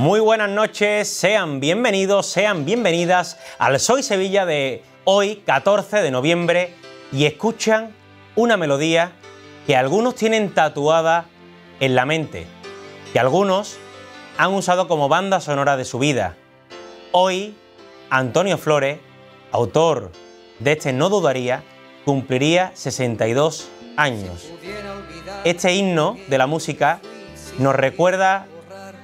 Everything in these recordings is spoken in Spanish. Muy buenas noches, sean bienvenidos, sean bienvenidas al Soy Sevilla de hoy, 14 de noviembre, y escuchan una melodía que algunos tienen tatuada en la mente, que algunos han usado como banda sonora de su vida. Hoy, Antonio Flores, autor de este No Dudaría, cumpliría 62 años. Este himno de la música nos recuerda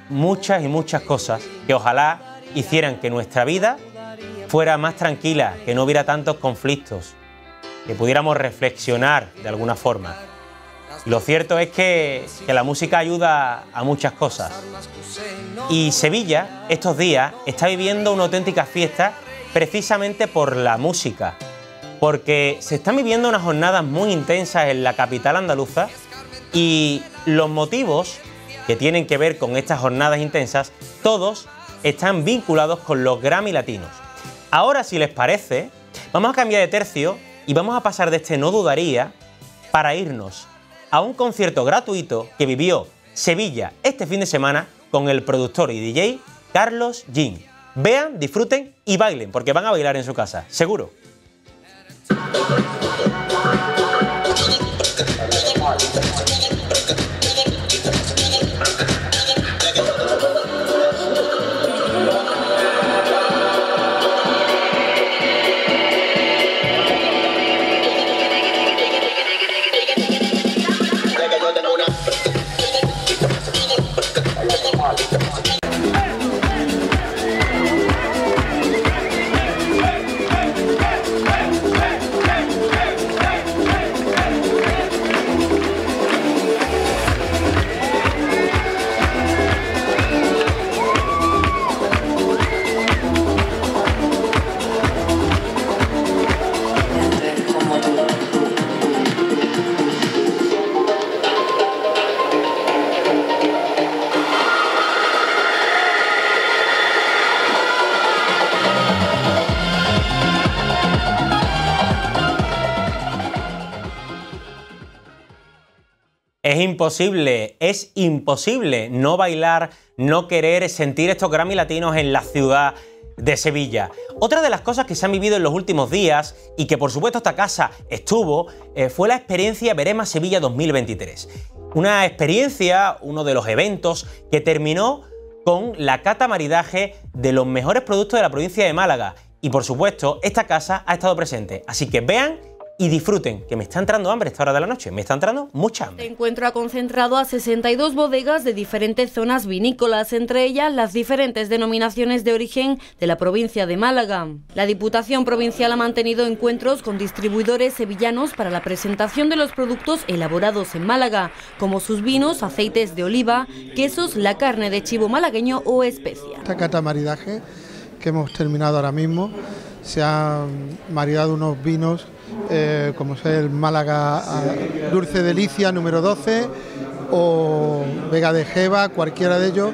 muchas y muchas cosas que ojalá hicieran que nuestra vida fuera más tranquila, que no hubiera tantos conflictos, que pudiéramos reflexionar de alguna forma. Y lo cierto es que la música ayuda a muchas cosas. Y Sevilla, estos días, está viviendo una auténtica fiesta precisamente por la música, porque se están viviendo unas jornadas muy intensas en la capital andaluza y los motivos que tienen que ver con estas jornadas intensas, todos están vinculados con los Grammy Latinos. Ahora, si les parece, vamos a cambiar de tercio y vamos a pasar de este No Dudaría para irnos a un concierto gratuito que vivió Sevilla este fin de semana con el productor y DJ Carlos Gin. Vean, disfruten y bailen, porque van a bailar en su casa, seguro. Es imposible no bailar, no querer sentir estos Grammy Latinos en la ciudad de Sevilla. Otra de las cosas que se han vivido en los últimos días y que por supuesto esta casa estuvo fue la experiencia Verema Sevilla 2023. Una experiencia, uno de los eventos que terminó con la cata maridaje de los mejores productos de la provincia de Málaga. Y por supuesto esta casa ha estado presente, así que vean y disfruten, que me está entrando hambre a esta hora de la noche, me está entrando mucha hambre. El encuentro ha concentrado a 62 bodegas de diferentes zonas vinícolas, entre ellas las diferentes denominaciones de origen de la provincia de Málaga. La Diputación Provincial ha mantenido encuentros con distribuidores sevillanos para la presentación de los productos elaborados en Málaga, como sus vinos, aceites de oliva, quesos, la carne de chivo malagueño o especias. Esta cata maridaje que hemos terminado ahora mismo, se han maridado unos vinos como es el Málaga Dulce Delicia número 12 o Vega de Jeva, cualquiera de ellos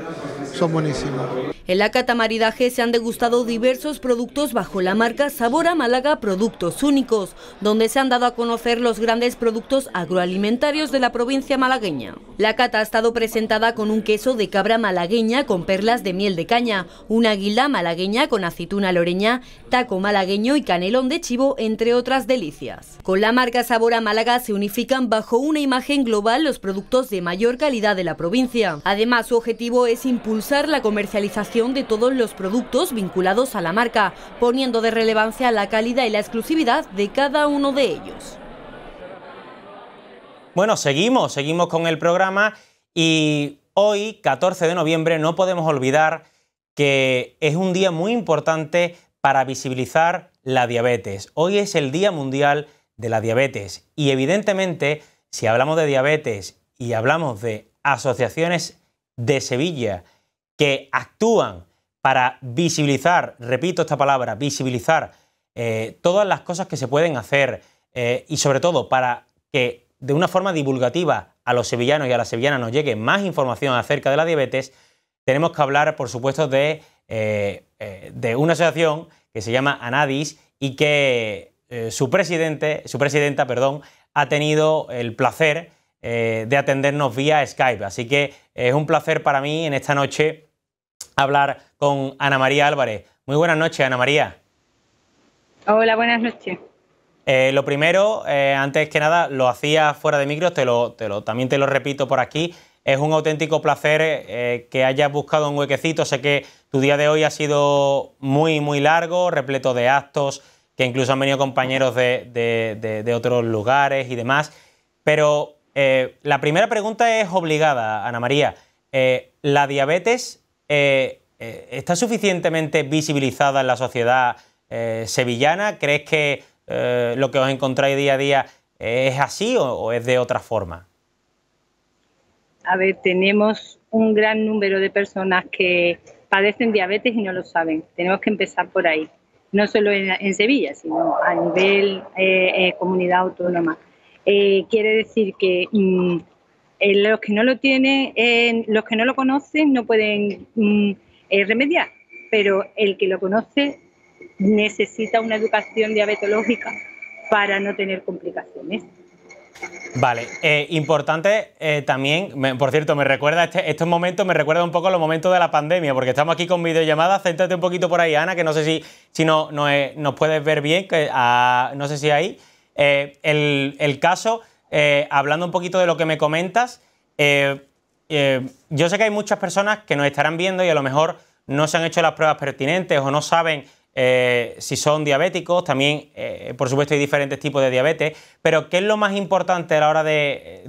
son buenísimos. En la cata maridaje se han degustado diversos productos bajo la marca Sabor a Málaga Productos Únicos, donde se han dado a conocer los grandes productos agroalimentarios de la provincia malagueña. La cata ha estado presentada con un queso de cabra malagueña con perlas de miel de caña, una águila malagueña con aceituna loreña, taco malagueño y canelón de chivo, entre otras delicias. Con la marca Sabor a Málaga se unifican bajo una imagen global los productos de mayor calidad de la provincia. Además, su objetivo es impulsar la comercialización de todos los productos vinculados a la marca, poniendo de relevancia la calidad y la exclusividad de cada uno de ellos. Bueno, seguimos con el programa y hoy, 14 de noviembre, no podemos olvidar que es un día muy importante para visibilizar la diabetes. Hoy es el Día Mundial de la Diabetes y evidentemente, si hablamos de diabetes y hablamos de asociaciones de Sevilla que actúan para visibilizar, repito esta palabra, visibilizar todas las cosas que se pueden hacer y sobre todo para que de una forma divulgativa a los sevillanos y a las sevillanas nos llegue más información acerca de la diabetes, tenemos que hablar, por supuesto, de una asociación que se llama Anadis y que su presidenta, ha tenido el placer de atendernos vía Skype. Así que es un placer para mí en esta noche hablar con Ana María Álvarez. Muy buenas noches, Ana María. Hola, buenas noches. Lo primero, antes que nada, lo hacía fuera de micros, también te lo repito por aquí. Es un auténtico placer que hayas buscado un huequecito. Sé que tu día de hoy ha sido muy, muy largo, repleto de actos, que incluso han venido compañeros de otros lugares y demás. Pero la primera pregunta es obligada, Ana María. ¿La diabetes está suficientemente visibilizada en la sociedad sevillana? ¿Crees que lo que os encontráis día a día es así o es de otra forma? A ver, tenemos un gran número de personas que padecen diabetes y no lo saben. Tenemos que empezar por ahí, no solo en Sevilla, sino a nivel comunidad autónoma. Quiere decir que los que no lo tienen, los que no lo conocen no pueden remediar, pero el que lo conoce necesita una educación diabetológica para no tener complicaciones. Vale, importante también, por cierto, me recuerda estos momentos, me recuerda un poco a los momentos de la pandemia, porque estamos aquí con videollamadas. Céntrate un poquito por ahí, Ana, que no sé si nos puedes ver bien, que no sé si ahí. El caso, hablando un poquito de lo que me comentas, yo sé que hay muchas personas que nos estarán viendo y a lo mejor no se han hecho las pruebas pertinentes o no saben si son diabéticos. También, por supuesto, hay diferentes tipos de diabetes, pero ¿qué es lo más importante a la hora de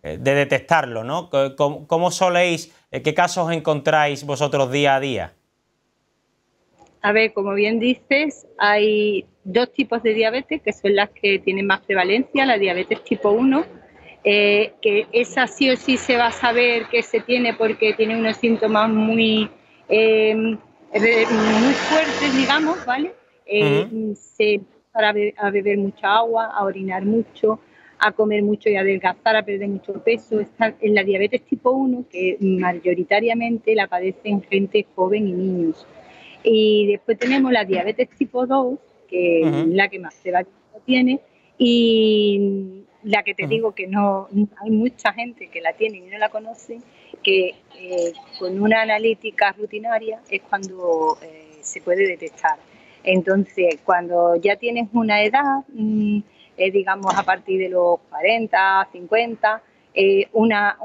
detectarlo, ¿no? ¿Cómo soléis, qué casos encontráis vosotros día a día? A ver, como bien dices, hay dos tipos de diabetes, que son las que tienen más prevalencia, la diabetes tipo 1, que esa sí o sí se va a saber que se tiene porque tiene unos síntomas muy fuertes, digamos, ¿vale? Se empieza a beber mucha agua, a orinar mucho, a comer mucho y a adelgazar, a perder mucho peso. Está en la diabetes tipo 1, que mayoritariamente la padecen gente joven y niños. Y después tenemos la diabetes tipo 2, que es la que más prevalencia tiene y la que te digo que no hay mucha gente que la tiene y no la conocen, que con una analítica rutinaria es cuando se puede detectar. Entonces, cuando ya tienes una edad, digamos a partir de los 40, 50, una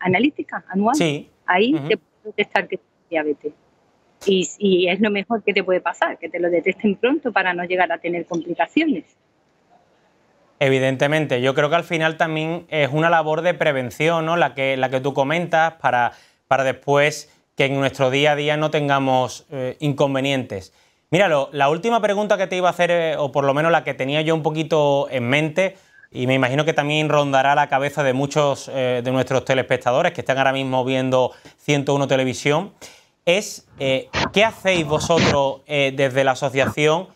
analítica anual, sí, ahí te puede detectar que tienes diabetes. Y es lo mejor que te puede pasar, que te lo detecten pronto para no llegar a tener complicaciones. Evidentemente, yo creo que al final también es una labor de prevención, ¿no? La que tú comentas, para después que en nuestro día a día no tengamos inconvenientes. Míralo, la última pregunta que te iba a hacer, o por lo menos la que tenía yo un poquito en mente, y me imagino que también rondará la cabeza de muchos de nuestros telespectadores que están ahora mismo viendo 101 Televisión, es ¿qué hacéis vosotros desde la asociación?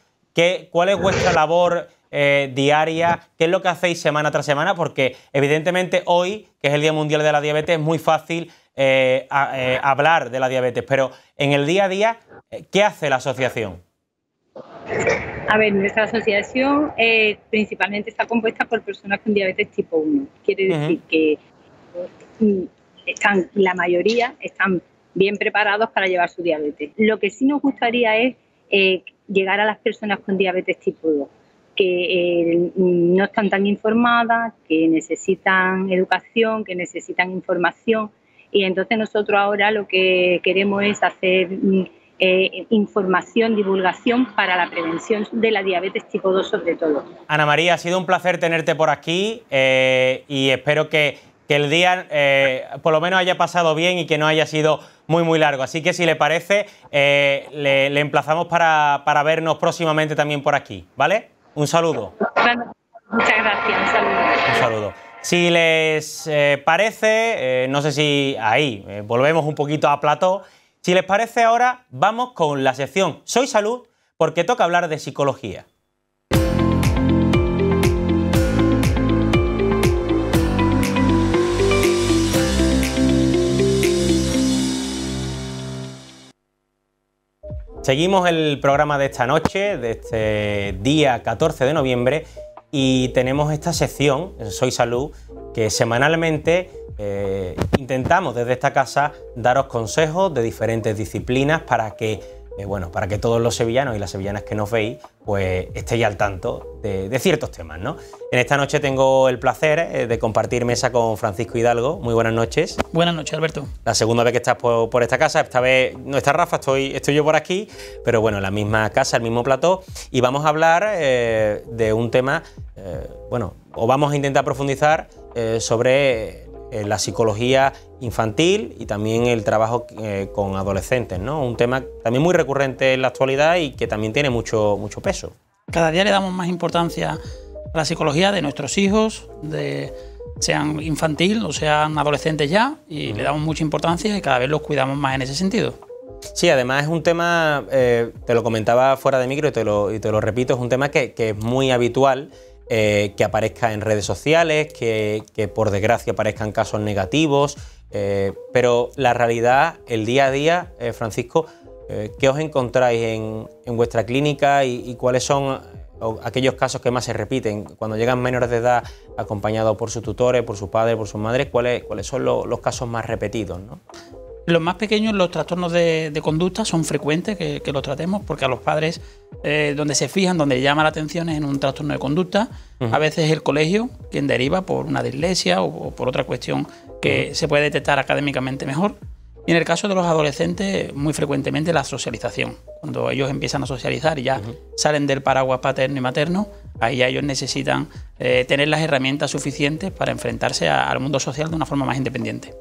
¿Cuál es vuestra labor diaria? ¿Qué es lo que hacéis semana tras semana? Porque evidentemente hoy, que es el Día Mundial de la Diabetes, es muy fácil hablar de la diabetes, pero en el día a día, ¿qué hace la asociación? A ver, nuestra asociación principalmente está compuesta por personas con diabetes tipo 1. Quiere decir que la mayoría están bien preparados para llevar su diabetes. Lo que sí nos gustaría es llegar a las personas con diabetes tipo 2, que no están tan informadas, que necesitan educación, que necesitan información, y entonces nosotros ahora lo que queremos es hacer información, divulgación para la prevención de la diabetes tipo 2 sobre todo. Ana María, ha sido un placer tenerte por aquí y espero que el día por lo menos haya pasado bien y que no haya sido muy muy largo. Así que si le parece, le emplazamos para vernos próximamente también por aquí, ¿vale? Un saludo. Muchas gracias, un saludo. Un saludo. Si les parece, no sé si ahí, volvemos un poquito a plató. Si les parece ahora, vamos con la sección Soy Salud, porque toca hablar de psicología. Seguimos el programa de esta noche, de este día 14 de noviembre, y tenemos esta sección, Soy Salud, que semanalmente Intentamos desde esta casa daros consejos de diferentes disciplinas para que, bueno, para que todos los sevillanos y las sevillanas que nos veis pues estéis al tanto de ciertos temas, ¿no? En esta noche tengo el placer de compartir mesa con Francisco Hidalgo. Muy buenas noches. Buenas noches, Alberto. La segunda vez que estás por esta casa. Esta vez no está Rafa, estoy yo por aquí, pero bueno, la misma casa, el mismo plató, y vamos a hablar de un tema, bueno, o vamos a intentar profundizar sobre la psicología infantil y también el trabajo con adolescentes, ¿no? Un tema también muy recurrente en la actualidad y que también tiene mucho peso. Cada día le damos más importancia a la psicología de nuestros hijos, sean infantil o sean adolescentes ya, y le damos mucha importancia y cada vez los cuidamos más en ese sentido. Sí, además es un tema, te lo comentaba fuera de micro y te lo repito, es un tema que es muy habitual. Que aparezca en redes sociales, que por desgracia aparezcan casos negativos, pero la realidad, el día a día, Francisco, ¿qué os encontráis en vuestra clínica y cuáles son aquellos casos que más se repiten? Cuando llegan menores de edad acompañados por sus tutores, por sus padres, por sus madres, ¿cuáles son los casos más repetidos, ¿no? Los más pequeños, los trastornos de conducta son frecuentes que los tratemos, porque a los padres donde se fijan, donde llama la atención es en un trastorno de conducta. A veces el colegio, quien deriva por una dislexia o por otra cuestión que se puede detectar académicamente mejor. Y en el caso de los adolescentes, muy frecuentemente la socialización. Cuando ellos empiezan a socializar y ya salen del paraguas paterno y materno, ahí ya ellos necesitan tener las herramientas suficientes para enfrentarse al mundo social de una forma más independiente.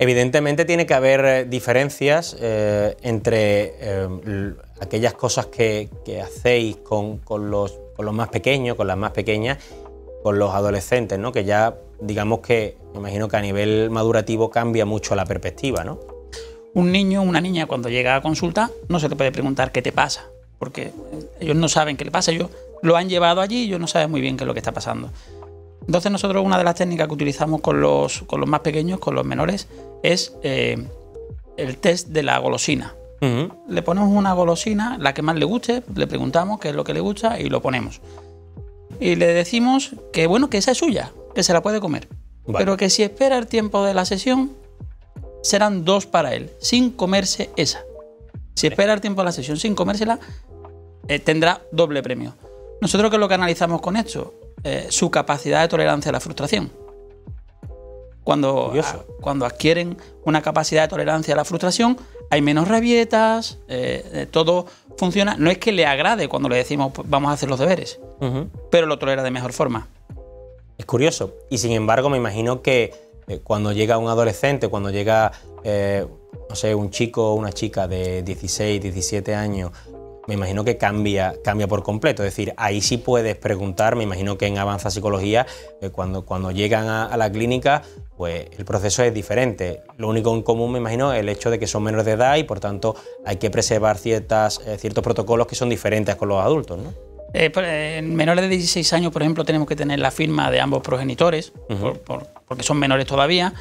Evidentemente tiene que haber diferencias entre aquellas cosas que hacéis con los más pequeños, con las más pequeñas, con los adolescentes, ¿no? Que ya, digamos que, me imagino que a nivel madurativo cambia mucho la perspectiva, ¿no? Un niño o una niña cuando llega a consulta no se le puede preguntar qué te pasa, porque ellos no saben qué le pasa, ellos lo han llevado allí y ellos no saben muy bien qué es lo que está pasando. Entonces nosotros una de las técnicas que utilizamos con los más pequeños, con los menores, es el test de la golosina. Le ponemos una golosina, la que más le guste, le preguntamos qué es lo que le gusta y lo ponemos. Y le decimos que bueno, que esa es suya, que se la puede comer. Vale. Pero que si espera el tiempo de la sesión, serán dos para él, sin comerse esa. Si espera el tiempo de la sesión sin comérsela, tendrá doble premio. Nosotros, ¿qué es lo que analizamos con esto? Su capacidad de tolerancia a la frustración. Cuando adquieren una capacidad de tolerancia a la frustración, hay menos rabietas, todo funciona. No es que le agrade cuando le decimos pues, vamos a hacer los deberes, pero lo tolera de mejor forma. Es curioso. Y sin embargo, me imagino que cuando llega un adolescente, cuando llega no sé, un chico o una chica de 16, 17 años, me imagino que cambia por completo. Es decir, ahí sí puedes preguntar, me imagino que en Avanza Psicología, cuando llegan a la clínica, pues el proceso es diferente. Lo único en común, me imagino, es el hecho de que son menores de edad y, por tanto, hay que preservar ciertos protocolos que son diferentes con los adultos, ¿no? En menores de 16 años, por ejemplo, tenemos que tener la firma de ambos progenitores, porque son menores todavía.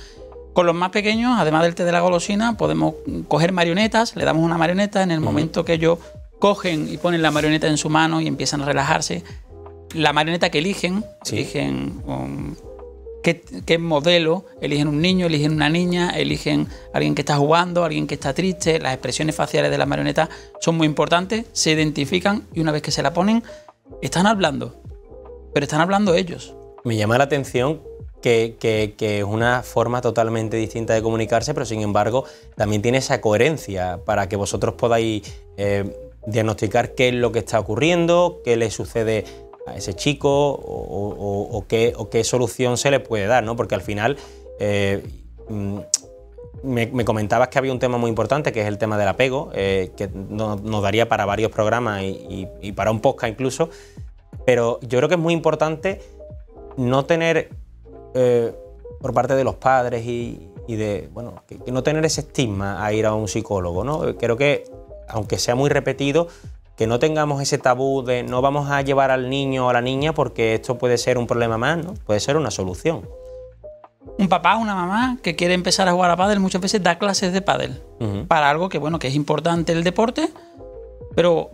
Con los más pequeños, además del té de la golosina, podemos coger marionetas, le damos una marioneta en el momento que ellos cogen y ponen la marioneta en su mano y empiezan a relajarse. La marioneta que eligen, eligen qué modelo, eligen un niño, eligen una niña, eligen alguien que está jugando, alguien que está triste. Las expresiones faciales de la marioneta son muy importantes, se identifican y una vez que se la ponen, están hablando, pero están hablando ellos. Me llama la atención que es una forma totalmente distinta de comunicarse, pero sin embargo también tiene esa coherencia para que vosotros podáis diagnosticar qué es lo que está ocurriendo, qué le sucede a ese chico o qué solución se le puede dar, ¿no? Porque al final me comentabas que había un tema muy importante que es el tema del apego, que nos daría para varios programas y para un podcast incluso, pero yo creo que es muy importante no tener, por parte de los padres que no tener ese estigma a ir a un psicólogo, ¿no? Creo que aunque sea muy repetido, que no tengamos ese tabú de no vamos a llevar al niño o a la niña porque esto puede ser un problema más, ¿no? Puede ser una solución. Un papá o una mamá que quiere empezar a jugar a pádel muchas veces da clases de pádel para algo que, bueno, que es importante el deporte, pero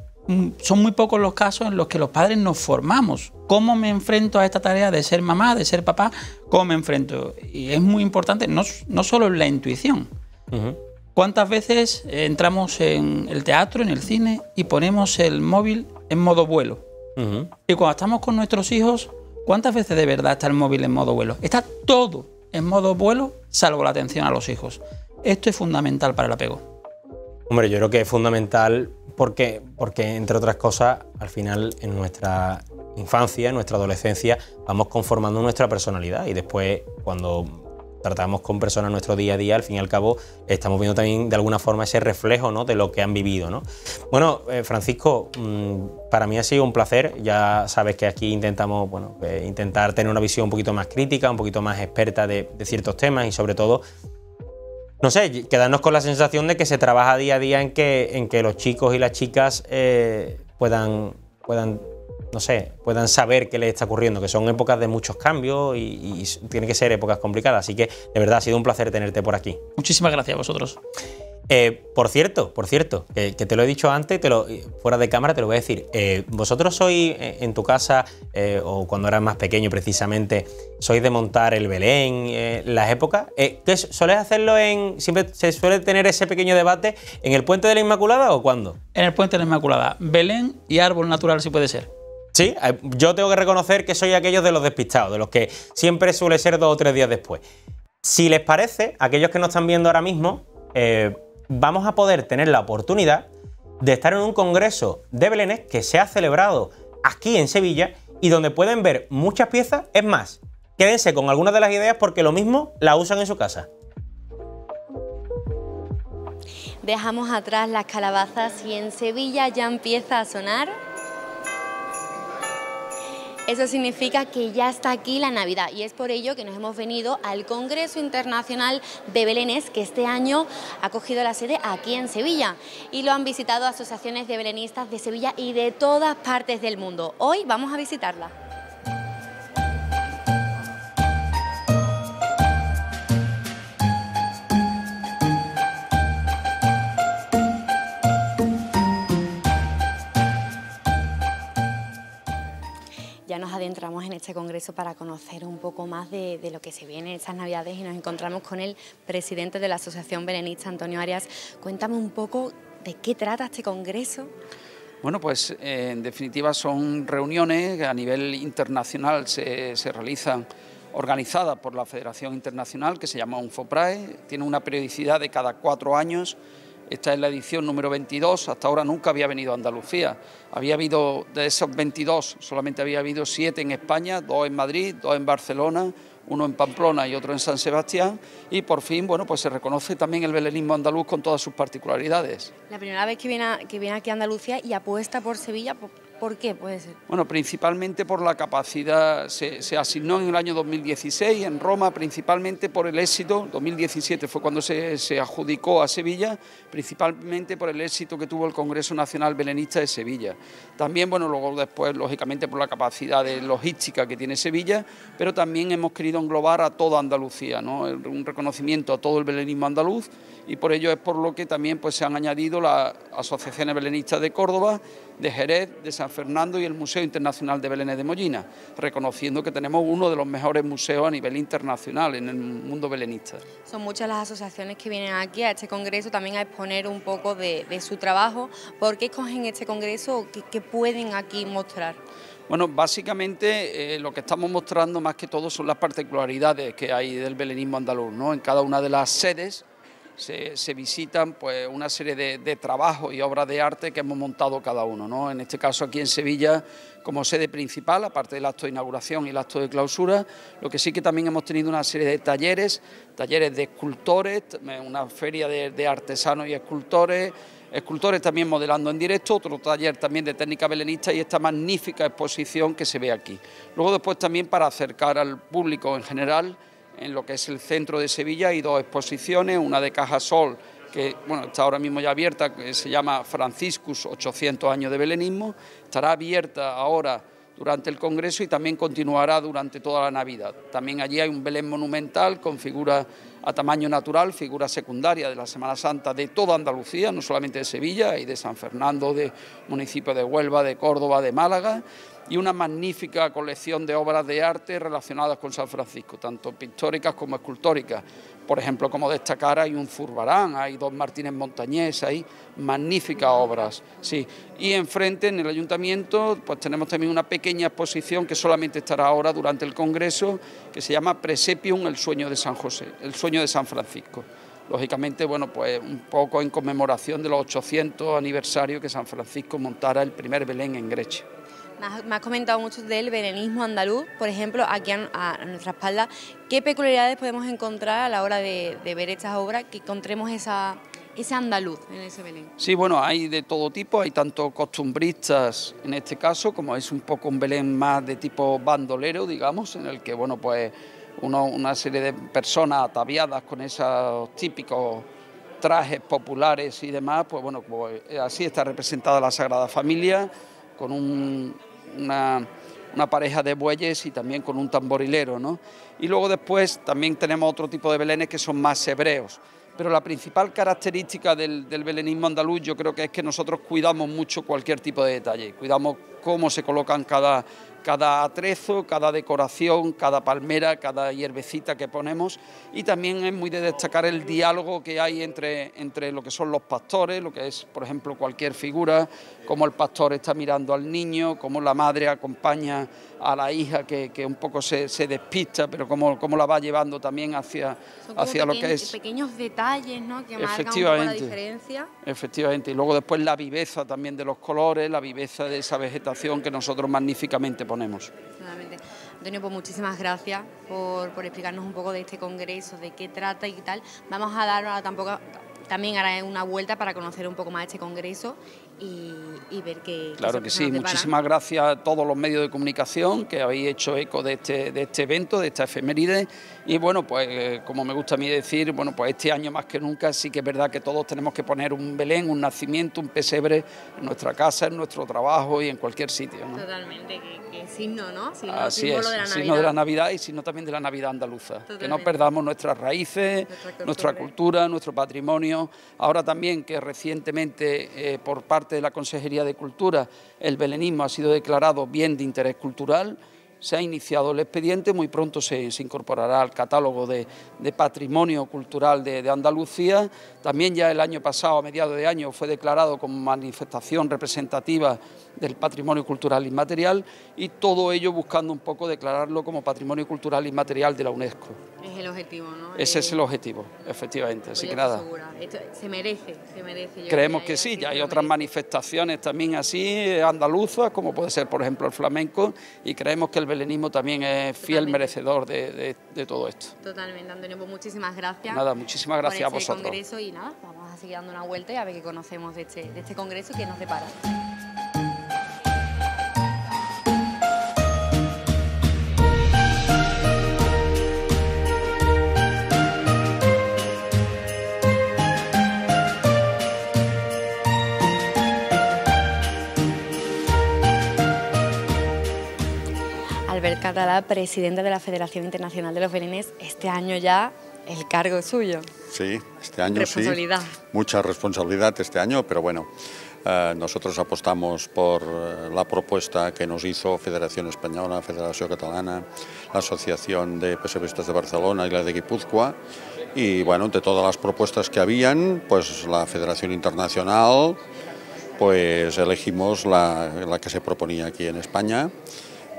son muy pocos los casos en los que los padres nos formamos. ¿Cómo me enfrento a esta tarea de ser mamá, de ser papá? ¿Cómo me enfrento? Y es muy importante, no solo en la intuición. ¿Cuántas veces entramos en el teatro, en el cine, y ponemos el móvil en modo vuelo? Y cuando estamos con nuestros hijos, ¿cuántas veces de verdad está el móvil en modo vuelo? Está todo en modo vuelo, salvo la atención a los hijos. Esto es fundamental para el apego. Hombre, yo creo que es fundamental porque entre otras cosas, al final en nuestra infancia, en nuestra adolescencia, vamos conformando nuestra personalidad y después cuando tratamos con personas nuestro día a día, al fin y al cabo, estamos viendo también de alguna forma ese reflejo, ¿no?, de lo que han vivido, ¿no? Bueno, Francisco, para mí ha sido un placer. Ya sabes que aquí intentamos, bueno, intentar tener una visión un poquito más crítica, un poquito más experta de ciertos temas y sobre todo, no sé, quedarnos con la sensación de que se trabaja día a día en que los chicos y las chicas puedan saber qué les está ocurriendo, que son épocas de muchos cambios y tienen que ser épocas complicadas. Así que, de verdad, ha sido un placer tenerte por aquí. Muchísimas gracias a vosotros. Por cierto, que te lo he dicho antes, fuera de cámara te lo voy a decir. Vosotros sois, en tu casa, o cuando eras más pequeño precisamente, sois de montar el Belén, las épocas. ¿Soléis hacerlo siempre se suele tener ese pequeño debate, en el Puente de la Inmaculada o cuándo? En el Puente de la Inmaculada, Belén y árbol natural si puede ser. Sí, yo tengo que reconocer que soy aquellos de los despistados, de los que siempre suele ser 2 o 3 días después. Si les parece, aquellos que nos están viendo ahora mismo, vamos a poder tener la oportunidad de estar en un congreso de belenes que se ha celebrado aquí en Sevilla y donde pueden ver muchas piezas. Es más, quédense con algunas de las ideas porque lo mismo la usan en su casa. Dejamos atrás las calabazas y en Sevilla ya empieza a sonar. Eso significa que ya está aquí la Navidad y es por ello que nos hemos venido al Congreso Internacional de Belenes, que este año ha cogido la sede aquí en Sevilla y lo han visitado asociaciones de belenistas de Sevilla y de todas partes del mundo. Hoy vamos a visitarla. Ya nos adentramos en este congreso para conocer un poco más de lo que se viene estas Navidades y nos encontramos con el presidente de la Asociación Belenista, Antonio Arias. Cuéntame un poco de qué trata este congreso. Bueno, pues en definitiva son reuniones que a nivel internacional se realizan, organizadas por la Federación Internacional, que se llama Unfoprae. Tiene una periodicidad de cada 4 años. Esta es la edición número 22, hasta ahora nunca había venido a Andalucía. Había habido, de esos 22, solamente había habido 7 en España, 2 en Madrid, 2 en Barcelona, 1 en Pamplona y otro en San Sebastián. Y por fin, bueno, pues se reconoce también el belenismo andaluz con todas sus particularidades. La primera vez que viene aquí a Andalucía y apuesta por Sevilla, ¿por qué puede ser? Bueno, principalmente por la capacidad, se asignó en el año 2016 en Roma, principalmente por el éxito, 2017 fue cuando se adjudicó a Sevilla, principalmente por el éxito que tuvo el Congreso Nacional Belenista de Sevilla. También, bueno, luego después, lógicamente, por la capacidad de logística que tiene Sevilla, pero también hemos querido englobar a toda Andalucía, ¿no? Un reconocimiento a todo el belenismo andaluz y por ello es por lo que también pues, se han añadido las asociaciones belenistas de Córdoba, de Jerez, de San Fernando y el Museo Internacional de Belénes de Mollina, reconociendo que tenemos uno de los mejores museos a nivel internacional en el mundo belenista. Son muchas las asociaciones que vienen aquí a este congreso también a exponer un poco de su trabajo. ¿Por qué escogen este congreso? ¿Qué pueden aquí mostrar? Bueno, básicamente lo que estamos mostrando más que todo son las particularidades que hay del belenismo andaluz, ¿no? En cada una de las sedes se visitan pues, una serie de trabajos y obras de arte que hemos montado cada uno, ¿no? En este caso aquí en Sevilla como sede principal, aparte del acto de inauguración y el acto de clausura, lo que sí que también hemos tenido una serie de talleres de escultores, una feria de artesanos y escultores también modelando en directo, otro taller también de técnica belenista y esta magnífica exposición que se ve aquí. Luego después también para acercar al público en general, en lo que es el centro de Sevilla hay 2 exposiciones, una de Cajasol, que bueno, está ahora mismo ya abierta, que se llama Franciscus, 800 años de belenismo, estará abierta ahora durante el Congreso y también continuará durante toda la Navidad. También allí hay un Belén monumental con figuras a tamaño natural, figuras secundarias de la Semana Santa de toda Andalucía, no solamente de Sevilla, y de San Fernando, de municipio de Huelva, de Córdoba, de Málaga, y una magnífica colección de obras de arte relacionadas con San Francisco, tanto pictóricas como escultóricas. Por ejemplo, como destacar, hay un Zurbarán, hay dos Martínez Montañés, hay magníficas obras. Sí. Y enfrente, en el ayuntamiento, pues tenemos también una pequeña exposición que solamente estará ahora durante el Congreso, que se llama Presepium, el sueño de San José, el sueño de San Francisco. Lógicamente, bueno, pues un poco en conmemoración de los 800 aniversarios que San Francisco montara el primer Belén en Grecia. Me has comentado mucho del belenismo andaluz, por ejemplo, aquí a nuestra espalda. ¿Qué peculiaridades podemos encontrar a la hora de ver estas obras, que encontremos ese andaluz en ese Belén? Sí, bueno, hay de todo tipo, hay tanto costumbristas en este caso, como es un poco un Belén más de tipo bandolero, digamos, en el que, bueno, pues una serie de personas ataviadas con esos típicos trajes populares y demás, pues bueno, pues así está representada la Sagrada Familia, con una pareja de bueyes y también con un tamborilero, ¿no? Y luego después también tenemos otro tipo de belenes que son más hebreos, pero la principal característica del belenismo andaluz yo creo que es que nosotros cuidamos mucho cualquier tipo de detalle, cuidamos cómo se colocan cada atrezo, cada decoración, cada palmera, cada hierbecita que ponemos, y también es muy de destacar el diálogo que hay entre lo que son los pastores, lo que es, por ejemplo, cualquier figura, cómo el pastor está mirando al niño, cómo la madre acompaña a la hija que un poco se despista, pero cómo la va llevando también hacia lo que es. Pequeños detalles, ¿no?, que marcan un poco la diferencia. Efectivamente, y luego después la viveza también de los colores, la viveza de esa vegetación que nosotros magníficamente ponemos. Antonio, pues muchísimas gracias por explicarnos un poco de este congreso, de qué trata y tal. Vamos a dar también ahora una vuelta para conocer un poco más este congreso y ver qué. Claro que sí, muchísimas gracias a todos los medios de comunicación que habéis hecho eco de este evento, de esta efeméride, y bueno, pues como me gusta a mí decir, bueno, pues este año más que nunca sí que es verdad que todos tenemos que poner un Belén, un nacimiento, un pesebre en nuestra casa, en nuestro trabajo y en cualquier sitio, ¿no? Totalmente, que signo, ¿no? Así es, de la signo Navidad. De la Navidad y signo también de la Navidad andaluza. Totalmente. Que no perdamos nuestras raíces, nuestra cultura, nuestro patrimonio. Ahora también que recientemente por parte de la Consejería de Cultura, el belenismo ha sido declarado bien de interés cultural, se ha iniciado el expediente, muy pronto se incorporará al catálogo de patrimonio cultural de Andalucía, también ya el año pasado, a mediados de año, fue declarado como manifestación representativa del patrimonio cultural inmaterial, y todo ello buscando un poco declararlo como patrimonio cultural inmaterial de la UNESCO. Es el objetivo, ¿no? Ese es el objetivo, efectivamente, pues así que nada. Esto se merece. Creemos que sí, ya hay otras manifestaciones también así, andaluzas, como puede ser, por ejemplo, el flamenco, y creemos que el belenismo también es fiel merecedor de todo esto. Totalmente, Antonio, pues muchísimas gracias. Nada, muchísimas gracias por este congreso y nada, vamos a seguir dando una vuelta y a ver qué conocemos de este congreso que nos depara. Catalá, presidenta de la Federación Internacional de los Belenes, este año ya el cargo es suyo. Sí, este año responsabilidad. Sí, mucha responsabilidad este año, pero bueno, nosotros apostamos por la propuesta que nos hizo Federación Española, Federación Catalana, la Asociación de Pesebristas de Barcelona y la de Guipúzcoa, y bueno, de todas las propuestas que habían, pues la Federación Internacional, pues elegimos la que se proponía aquí en España,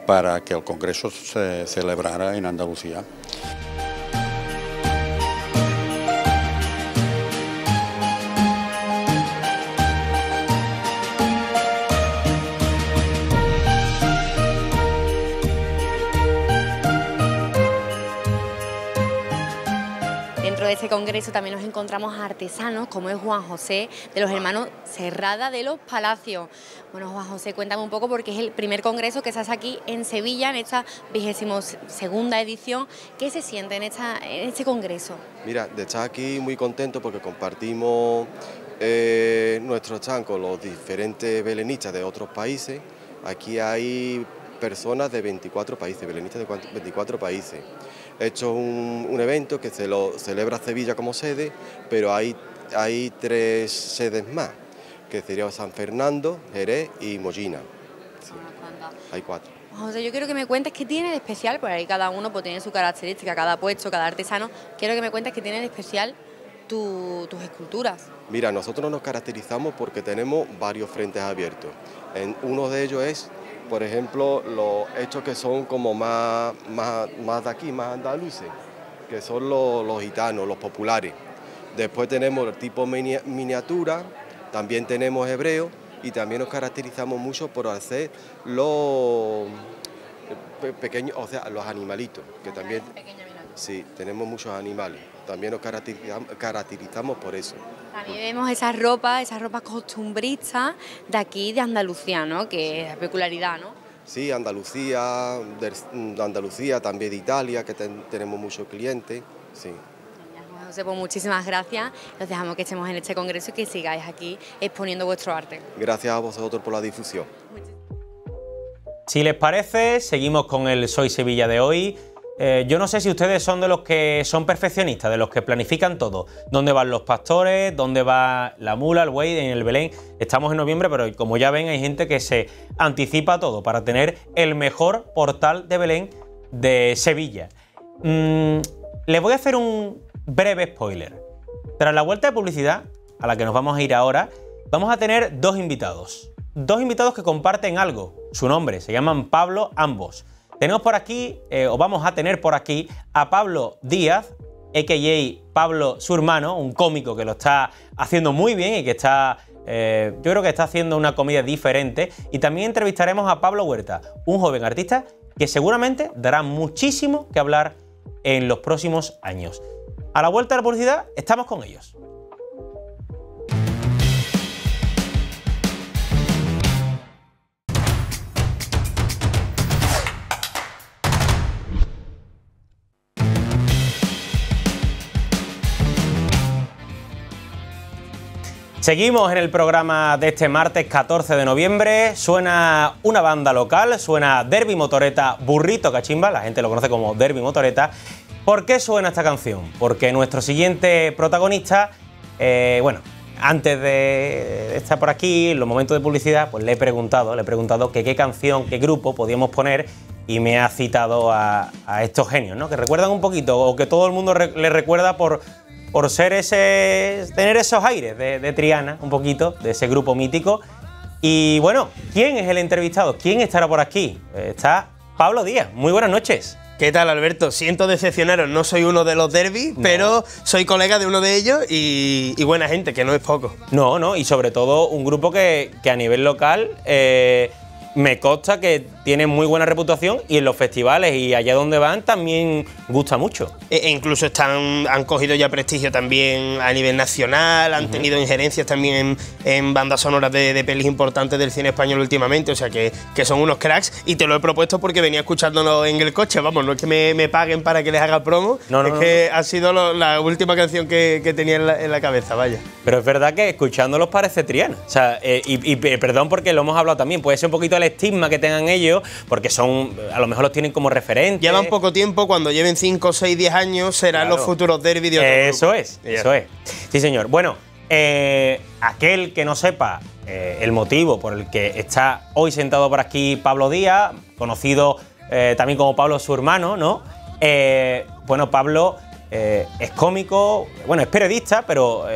para que el Congreso se celebrara en Andalucía. Dentro de este Congreso también nos encontramos artesanos, como es Juan José, de los hermanos Serrada de los Palacios. Bueno, Juan José, cuéntame un poco, porque es el primer congreso que se hace aquí en Sevilla, en esta 22ª edición. ¿Qué se siente en este congreso? Mira, de estar aquí muy contento porque compartimos nuestro stand con los diferentes belenistas de otros países. Aquí hay personas de 24 países, belenistas de 24 países. He hecho un evento que se lo celebra Sevilla como sede, pero hay tres sedes más, que serían San Fernando, Jerez y Mollina. Sí. Hay cuatro. José, yo quiero que me cuentes qué tiene de especial, por ahí cada uno pues tiene su característica, cada puesto, cada artesano. Quiero que me cuentes qué tiene de especial tus esculturas. Mira, nosotros nos caracterizamos porque tenemos varios frentes abiertos. Uno de ellos es, por ejemplo, los hechos que son como más de aquí, más andaluces, que son los gitanos, los populares. Después tenemos el tipo miniatura, también tenemos hebreo, y también nos caracterizamos mucho por hacer los pequeños, o sea, los animalitos, que también... Sí, tenemos muchos animales, también nos caracterizamos por eso. También vemos esas ropas costumbristas de aquí, de Andalucía, ¿no? Que es la peculiaridad, ¿no? Sí, Andalucía, de Andalucía, también de Italia, que tenemos muchos clientes, sí. José, pues muchísimas gracias, los dejamos que estemos en este congreso y que sigáis aquí exponiendo vuestro arte. Gracias a vosotros por la difusión. Si les parece, seguimos con el Soy Sevilla de hoy. Yo no sé si ustedes son de los que son perfeccionistas, de los que planifican todo. ¿Dónde van los pastores? ¿Dónde va la mula, el buey? En el Belén estamos en noviembre, pero como ya ven, hay gente que se anticipa todo para tener el mejor portal de Belén de Sevilla. Les voy a hacer un breve spoiler. Tras la vuelta de publicidad, a la que nos vamos a ir ahora, vamos a tener dos invitados. Dos invitados que comparten algo, su nombre, se llaman Pablo ambos. Tenemos por aquí, o vamos a tener por aquí, a Pablo Díaz, a.k.a. Pablo Shurmano, un cómico que lo está haciendo muy bien y que está, yo creo que está haciendo una comedia diferente. Y también entrevistaremos a Pablo Huertas, un joven artista que seguramente dará muchísimo que hablar en los próximos años. A la vuelta de la publicidad, estamos con ellos. Seguimos en el programa de este martes 14 de noviembre, suena una banda local, suena Derby Motoreta Burrito Cachimba, la gente lo conoce como Derby Motoreta. ¿Por qué suena esta canción? Porque nuestro siguiente protagonista, bueno, antes de estar por aquí, en los momentos de publicidad, pues le he preguntado que qué canción, qué grupo podíamos poner y me ha citado a estos genios, ¿no? Que recuerdan un poquito, o que todo el mundo le recuerda por ser tener esos aires de Triana, un poquito, de ese grupo mítico. Y bueno, ¿quién es el entrevistado? ¿Quién estará por aquí? Está Pablo Díaz. Muy buenas noches. ¿Qué tal, Alberto? Siento decepcionaros, no soy uno de los derbis, no, pero soy colega de uno de ellos y buena gente, que no es poco. No, no, y sobre todo un grupo que a nivel local me consta que tienen muy buena reputación y en los festivales y allá donde van también gusta mucho. E incluso han cogido ya prestigio también a nivel nacional, han tenido injerencias también en bandas sonoras de pelis importantes del cine español últimamente, o sea que son unos cracks y te lo he propuesto porque venía escuchándolo en el coche, vamos, no es que me paguen para que les haga promo, no, ha sido la última canción que tenía en la cabeza, vaya. Pero es verdad que escuchándolos parece Triana, o sea, perdón porque lo hemos hablado también, puede ser un poquito el estigma que tengan ellos, porque son, a lo mejor los tienen como referentes. Llevan poco tiempo, cuando lleven 5, 6, 10 años serán claro, los futuros derbis de otro grupo. Eso es. Sí, señor. Bueno, aquel que no sepa el motivo por el que está hoy sentado por aquí Pablo Díaz, conocido también como Pablo Shurmano, ¿no? Bueno, Pablo es cómico, bueno, es periodista, pero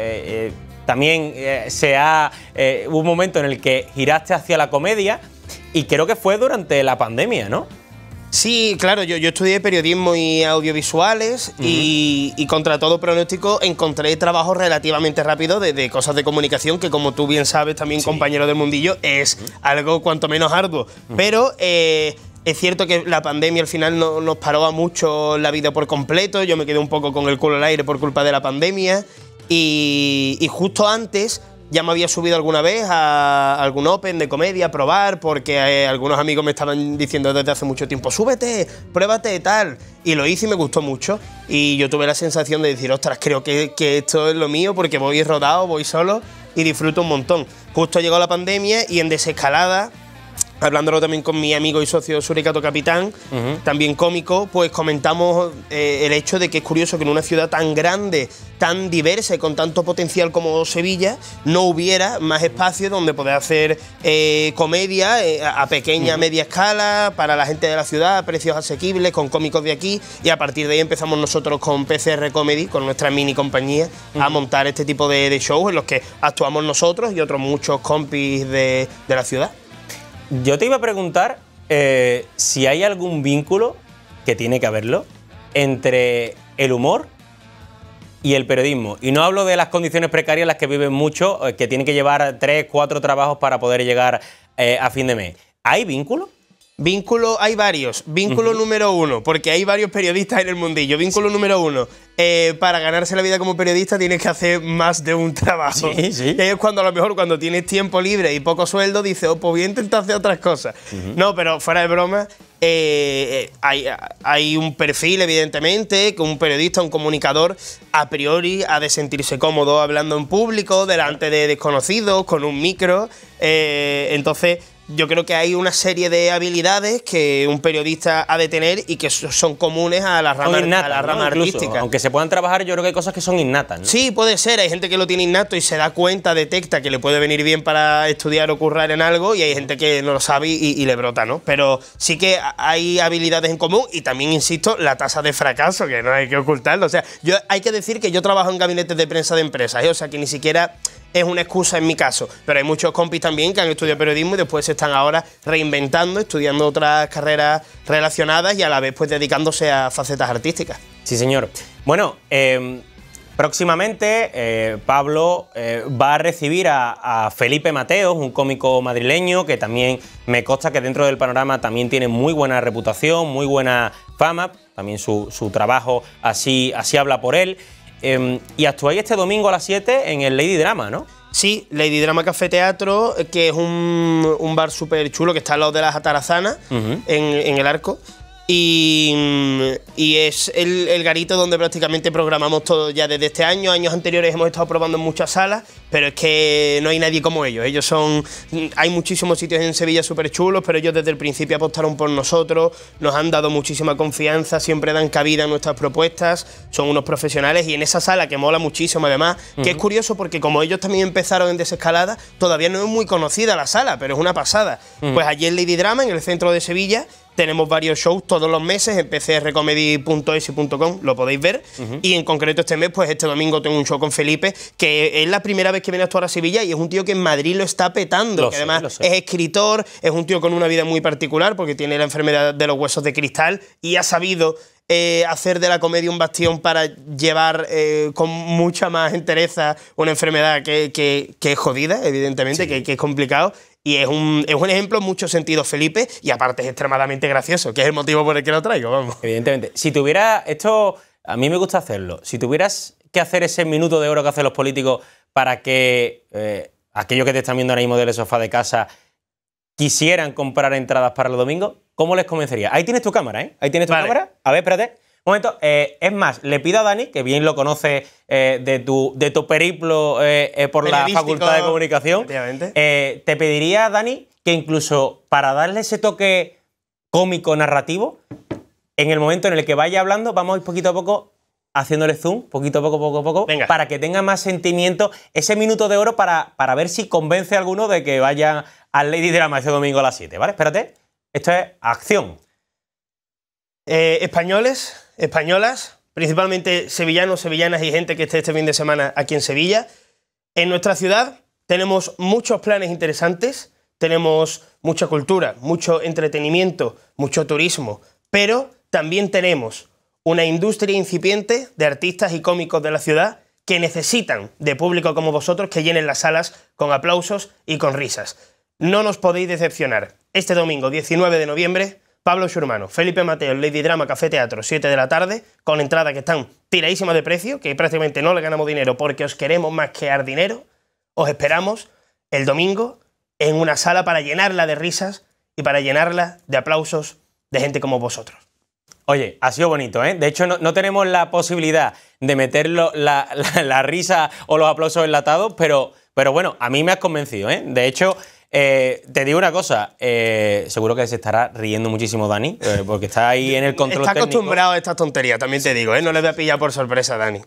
también hubo un momento en el que giraste hacia la comedia. Y creo que fue durante la pandemia, ¿no? Sí, claro, yo estudié periodismo y audiovisuales y contra todo pronóstico encontré trabajo relativamente rápido de cosas de comunicación que, como tú bien sabes, también compañero del mundillo, es algo cuanto menos arduo. Pero es cierto que la pandemia al final nos paró a muchos la vida por completo, yo me quedé un poco con el culo al aire por culpa de la pandemia y justo antes ya me había subido alguna vez a algún open de comedia a probar porque algunos amigos me estaban diciendo desde hace mucho tiempo súbete, pruébate tal, y lo hice y me gustó mucho y yo tuve la sensación de decir ostras, creo que esto es lo mío porque voy rodado, voy solo y disfruto un montón. Justo llegó la pandemia y en desescalada hablándolo también con mi amigo y socio Suricato Capitán, también cómico, pues comentamos el hecho de que es curioso que en una ciudad tan grande, tan diversa y con tanto potencial como Sevilla, no hubiera más espacio donde poder hacer comedia a pequeña, media escala, para la gente de la ciudad, a precios asequibles, con cómicos de aquí, y a partir de ahí empezamos nosotros con PCR Comedy, con nuestra mini compañía, a montar este tipo de shows en los que actuamos nosotros y otros muchos compis de la ciudad. Yo te iba a preguntar si hay algún vínculo, que tiene que haberlo, entre el humor y el periodismo. Y no hablo de las condiciones precarias en las que viven muchos, que tienen que llevar 3, 4 trabajos para poder llegar a fin de mes. ¿Hay vínculo? Vínculo, hay varios. Vínculo número uno, porque hay varios periodistas en el mundillo. Vínculo número uno, para ganarse la vida como periodista tienes que hacer más de un trabajo. Sí, sí. Y ahí es cuando a lo mejor cuando tienes tiempo libre y poco sueldo dices, oh, pues voy a intentar hacer otras cosas. No, pero fuera de broma, hay un perfil, evidentemente, que un periodista, un comunicador, a priori ha de sentirse cómodo hablando en público, delante de desconocidos, con un micro. Entonces, yo creo que hay una serie de habilidades que un periodista ha de tener y que son comunes a la rama, innata, a la rama artística. Aunque se puedan trabajar, yo creo que hay cosas que son innatas, ¿no? Sí, puede ser. Hay gente que lo tiene innato y se da cuenta, detecta que le puede venir bien para estudiar o currar en algo, y hay gente que no lo sabe y le brota, ¿no? Pero sí que hay habilidades en común y también, insisto, la tasa de fracaso, que no hay que ocultarlo. O sea, hay que decir que yo trabajo en gabinetes de prensa de empresas, o sea, que ni siquiera es una excusa en mi caso, pero hay muchos compis también que han estudiado periodismo y después se están ahora reinventando, estudiando otras carreras relacionadas y a la vez pues dedicándose a facetas artísticas. Sí, señor. Bueno, próximamente Pablo va a recibir a Felipe Mateos, un cómico madrileño que también me consta que dentro del panorama también tiene muy buena reputación, muy buena fama, también su trabajo así habla por él. Y actuáis este domingo a las 7 en el Lady Drama, ¿no? Sí, Lady Drama Café Teatro, que es un bar súper chulo que está al lado de las Atarazanas, en el Arco. Y es el garito donde prácticamente programamos todo ya desde este año. Años anteriores hemos estado probando en muchas salas, pero es que no hay nadie como ellos. Hay muchísimos sitios en Sevilla súper chulos, pero ellos desde el principio apostaron por nosotros, nos han dado muchísima confianza, siempre dan cabida a nuestras propuestas, son unos profesionales. Y en esa sala, que mola muchísimo además, que es curioso porque como ellos también empezaron en desescalada, todavía no es muy conocida la sala, pero es una pasada. Pues allí en Lady Drama, en el centro de Sevilla, tenemos varios shows todos los meses en pcrcomedy.es.com, lo podéis ver. Y en concreto este mes, pues este domingo tengo un show con Felipe, que es la primera vez que viene a actuar a Sevilla y es un tío que en Madrid lo está petando. Lo que sé, además es escritor, es un tío con una vida muy particular porque tiene la enfermedad de los huesos de cristal y ha sabido hacer de la comedia un bastión para llevar con mucha más entereza una enfermedad que es jodida, evidentemente, sí, que es complicado. Y es un ejemplo en muchos sentidos, Felipe, y aparte es extremadamente gracioso, que es el motivo por el que lo traigo, vamos. Evidentemente. Si tuviera, esto a mí me gusta hacerlo, si tuvieras que hacer ese minuto de oro que hacen los políticos para que aquellos que te están viendo ahora mismo del sofá de casa quisieran comprar entradas para los domingos, ¿cómo les convencería? Ahí tienes tu cámara, ¿eh? Ahí tienes tu cámara. A ver, espérate. Un momento. Es más, le pido a Dani, que bien lo conoce de tu periplo por la Facultad de Comunicación. Te pediría, Dani, que incluso para darle ese toque cómico narrativo, en el momento en el que vaya hablando, vamos a ir poquito a poco haciéndole zoom, poquito a poco, Venga, para que tenga más sentimiento, ese minuto de oro para ver si convence a alguno de que vaya al Lady Drama este domingo a las 7, ¿vale? Espérate. Esto es acción. Españoles, españolas, principalmente sevillanos, sevillanas y gente que esté este fin de semana aquí en Sevilla. En nuestra ciudad tenemos muchos planes interesantes, tenemos mucha cultura, mucho entretenimiento, mucho turismo, pero también tenemos una industria incipiente de artistas y cómicos de la ciudad que necesitan de público como vosotros que llenen las salas con aplausos y con risas. No nos podéis decepcionar. Este domingo, 19 de noviembre, Pablo Shurmano, Felipe Mateos, Lady Drama, Café Teatro, 7 de la tarde, con entradas que están tiradísimas de precio, que prácticamente no le ganamos dinero porque os queremos más que dar dinero. Os esperamos el domingo en una sala para llenarla de risas y para llenarla de aplausos de gente como vosotros. Oye, ha sido bonito, ¿eh? De hecho, no tenemos la posibilidad de meter la risa o los aplausos enlatados, pero bueno, a mí me has convencido, ¿eh? De hecho, Te digo una cosa, seguro que se estará riendo muchísimo Dani, porque está ahí en el control técnico. Está acostumbrado a estas tonterías, también te digo, no le voy a pillar por sorpresa a Dani.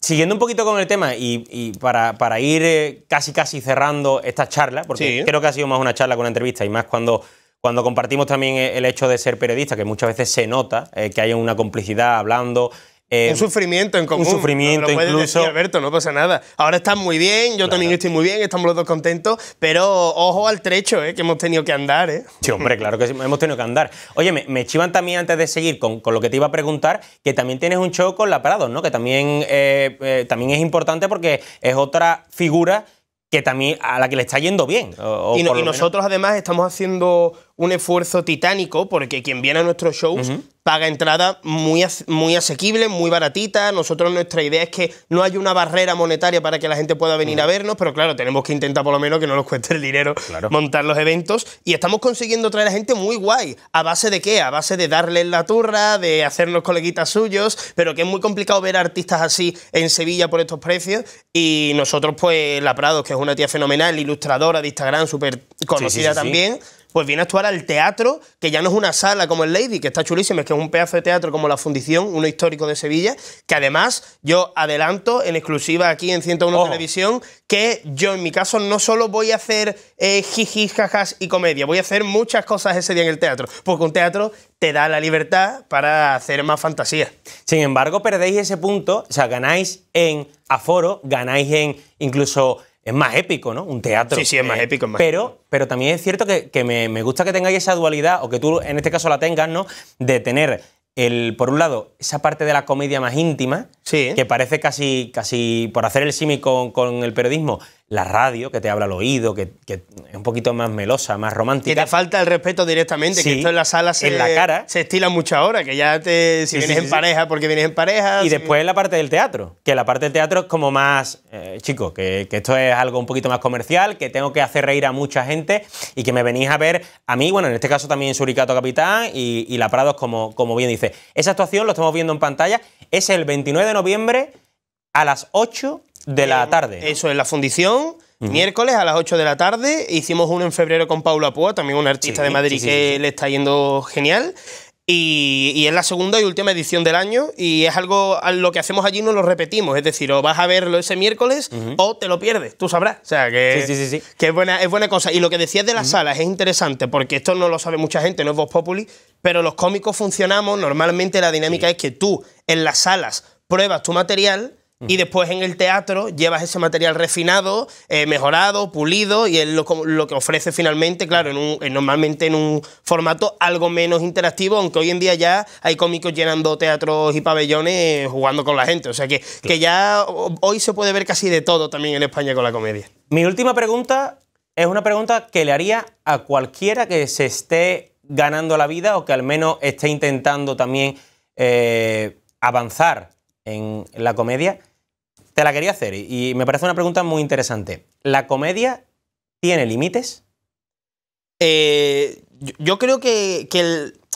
Siguiendo un poquito con el tema y para ir casi cerrando esta charla, porque sí, creo que ha sido más una charla que una entrevista, y más cuando compartimos también el hecho de ser periodista, que muchas veces se nota que hay una complicidad hablando. Un sufrimiento en común. Un sufrimiento, no, incluso. Decir, Alberto, no pasa nada. Ahora estás muy bien, yo también estoy muy bien, estamos los dos contentos, pero ojo al trecho, que hemos tenido que andar. Sí, hombre, claro que sí, hemos tenido que andar. Oye, me chivan también, antes de seguir con lo que te iba a preguntar, que también tienes un show con La Prado, ¿no? Que también, también es importante porque es otra figura que también a la que le está yendo bien. Y nosotros además estamos haciendo un esfuerzo titánico porque quien viene a nuestros shows paga entrada muy asequible, muy baratita. Nosotros, nuestra idea es que no haya una barrera monetaria para que la gente pueda venir a vernos, pero claro, tenemos que intentar por lo menos que no nos cueste el dinero montar los eventos, y estamos consiguiendo traer a gente muy guay. ¿A base de qué? A base de darles la turra, de hacernos coleguitas suyos, pero que es muy complicado ver artistas así en Sevilla por estos precios. Y nosotros, pues, La Prado, que es una tía fenomenal, ilustradora de Instagram, súper conocida también, pues viene a actuar al teatro, que ya no es una sala como el Lady, que está chulísima, es que es un pedazo de teatro como la Fundición, uno histórico de Sevilla, que además yo adelanto en exclusiva aquí en 101 Televisión, que yo en mi caso no solo voy a hacer jijis, jajas y comedia, voy a hacer muchas cosas ese día en el teatro, porque un teatro te da la libertad para hacer más fantasía. Sin embargo, perdéis ese punto, o sea, ganáis en aforo, ganáis en incluso... Es más épico, ¿no? Un teatro. Sí, es más épico. Pero también es cierto que me gusta que tengáis esa dualidad, o que tú en este caso la tengas, ¿no? De tener, por un lado, esa parte de la comedia más íntima, que parece casi por hacer el símil con el periodismo, la radio, que te habla al oído, que es un poquito más melosa, más romántica. Que te falta el respeto directamente, que esto en la sala se estila mucho ahora, que ya te... Si vienes en pareja, porque vienes en pareja... Y después la parte del teatro, que la parte del teatro es como más... chico, que esto es algo un poquito más comercial, que tengo que hacer reír a mucha gente y que me venís a ver a mí, bueno, en este caso también Suricato Capitán y La Prado, como bien dice. Esa actuación lo estamos viendo en pantalla, es el 29 de noviembre a las 8 de la tarde, ¿no? Eso, en la Fundición, miércoles a las 8 de la tarde. Hicimos uno en febrero con Paula Pua, también una artista de Madrid que le está yendo genial. Y es la segunda y última edición del año, y es algo a lo que hacemos allí, no lo repetimos. Es decir, o vas a verlo ese miércoles o te lo pierdes, tú sabrás. O sea, que, que es buena cosa. Y lo que decías de las salas es interesante, porque esto no lo sabe mucha gente, no es Vox Populi, pero los cómicos funcionamos. Normalmente la dinámica es que tú en las salas pruebas tu material... Y después en el teatro llevas ese material refinado, mejorado, pulido, y es lo que ofrece finalmente, claro, normalmente en un formato algo menos interactivo, aunque hoy en día ya hay cómicos llenando teatros y pabellones jugando con la gente. O sea que ya hoy se puede ver casi de todo también en España con la comedia. Mi última pregunta es una pregunta que le haría a cualquiera que se esté ganando la vida, o que al menos esté intentando también avanzar en la comedia. Te la quería hacer y me parece una pregunta muy interesante. ¿La comedia tiene límites? Yo creo que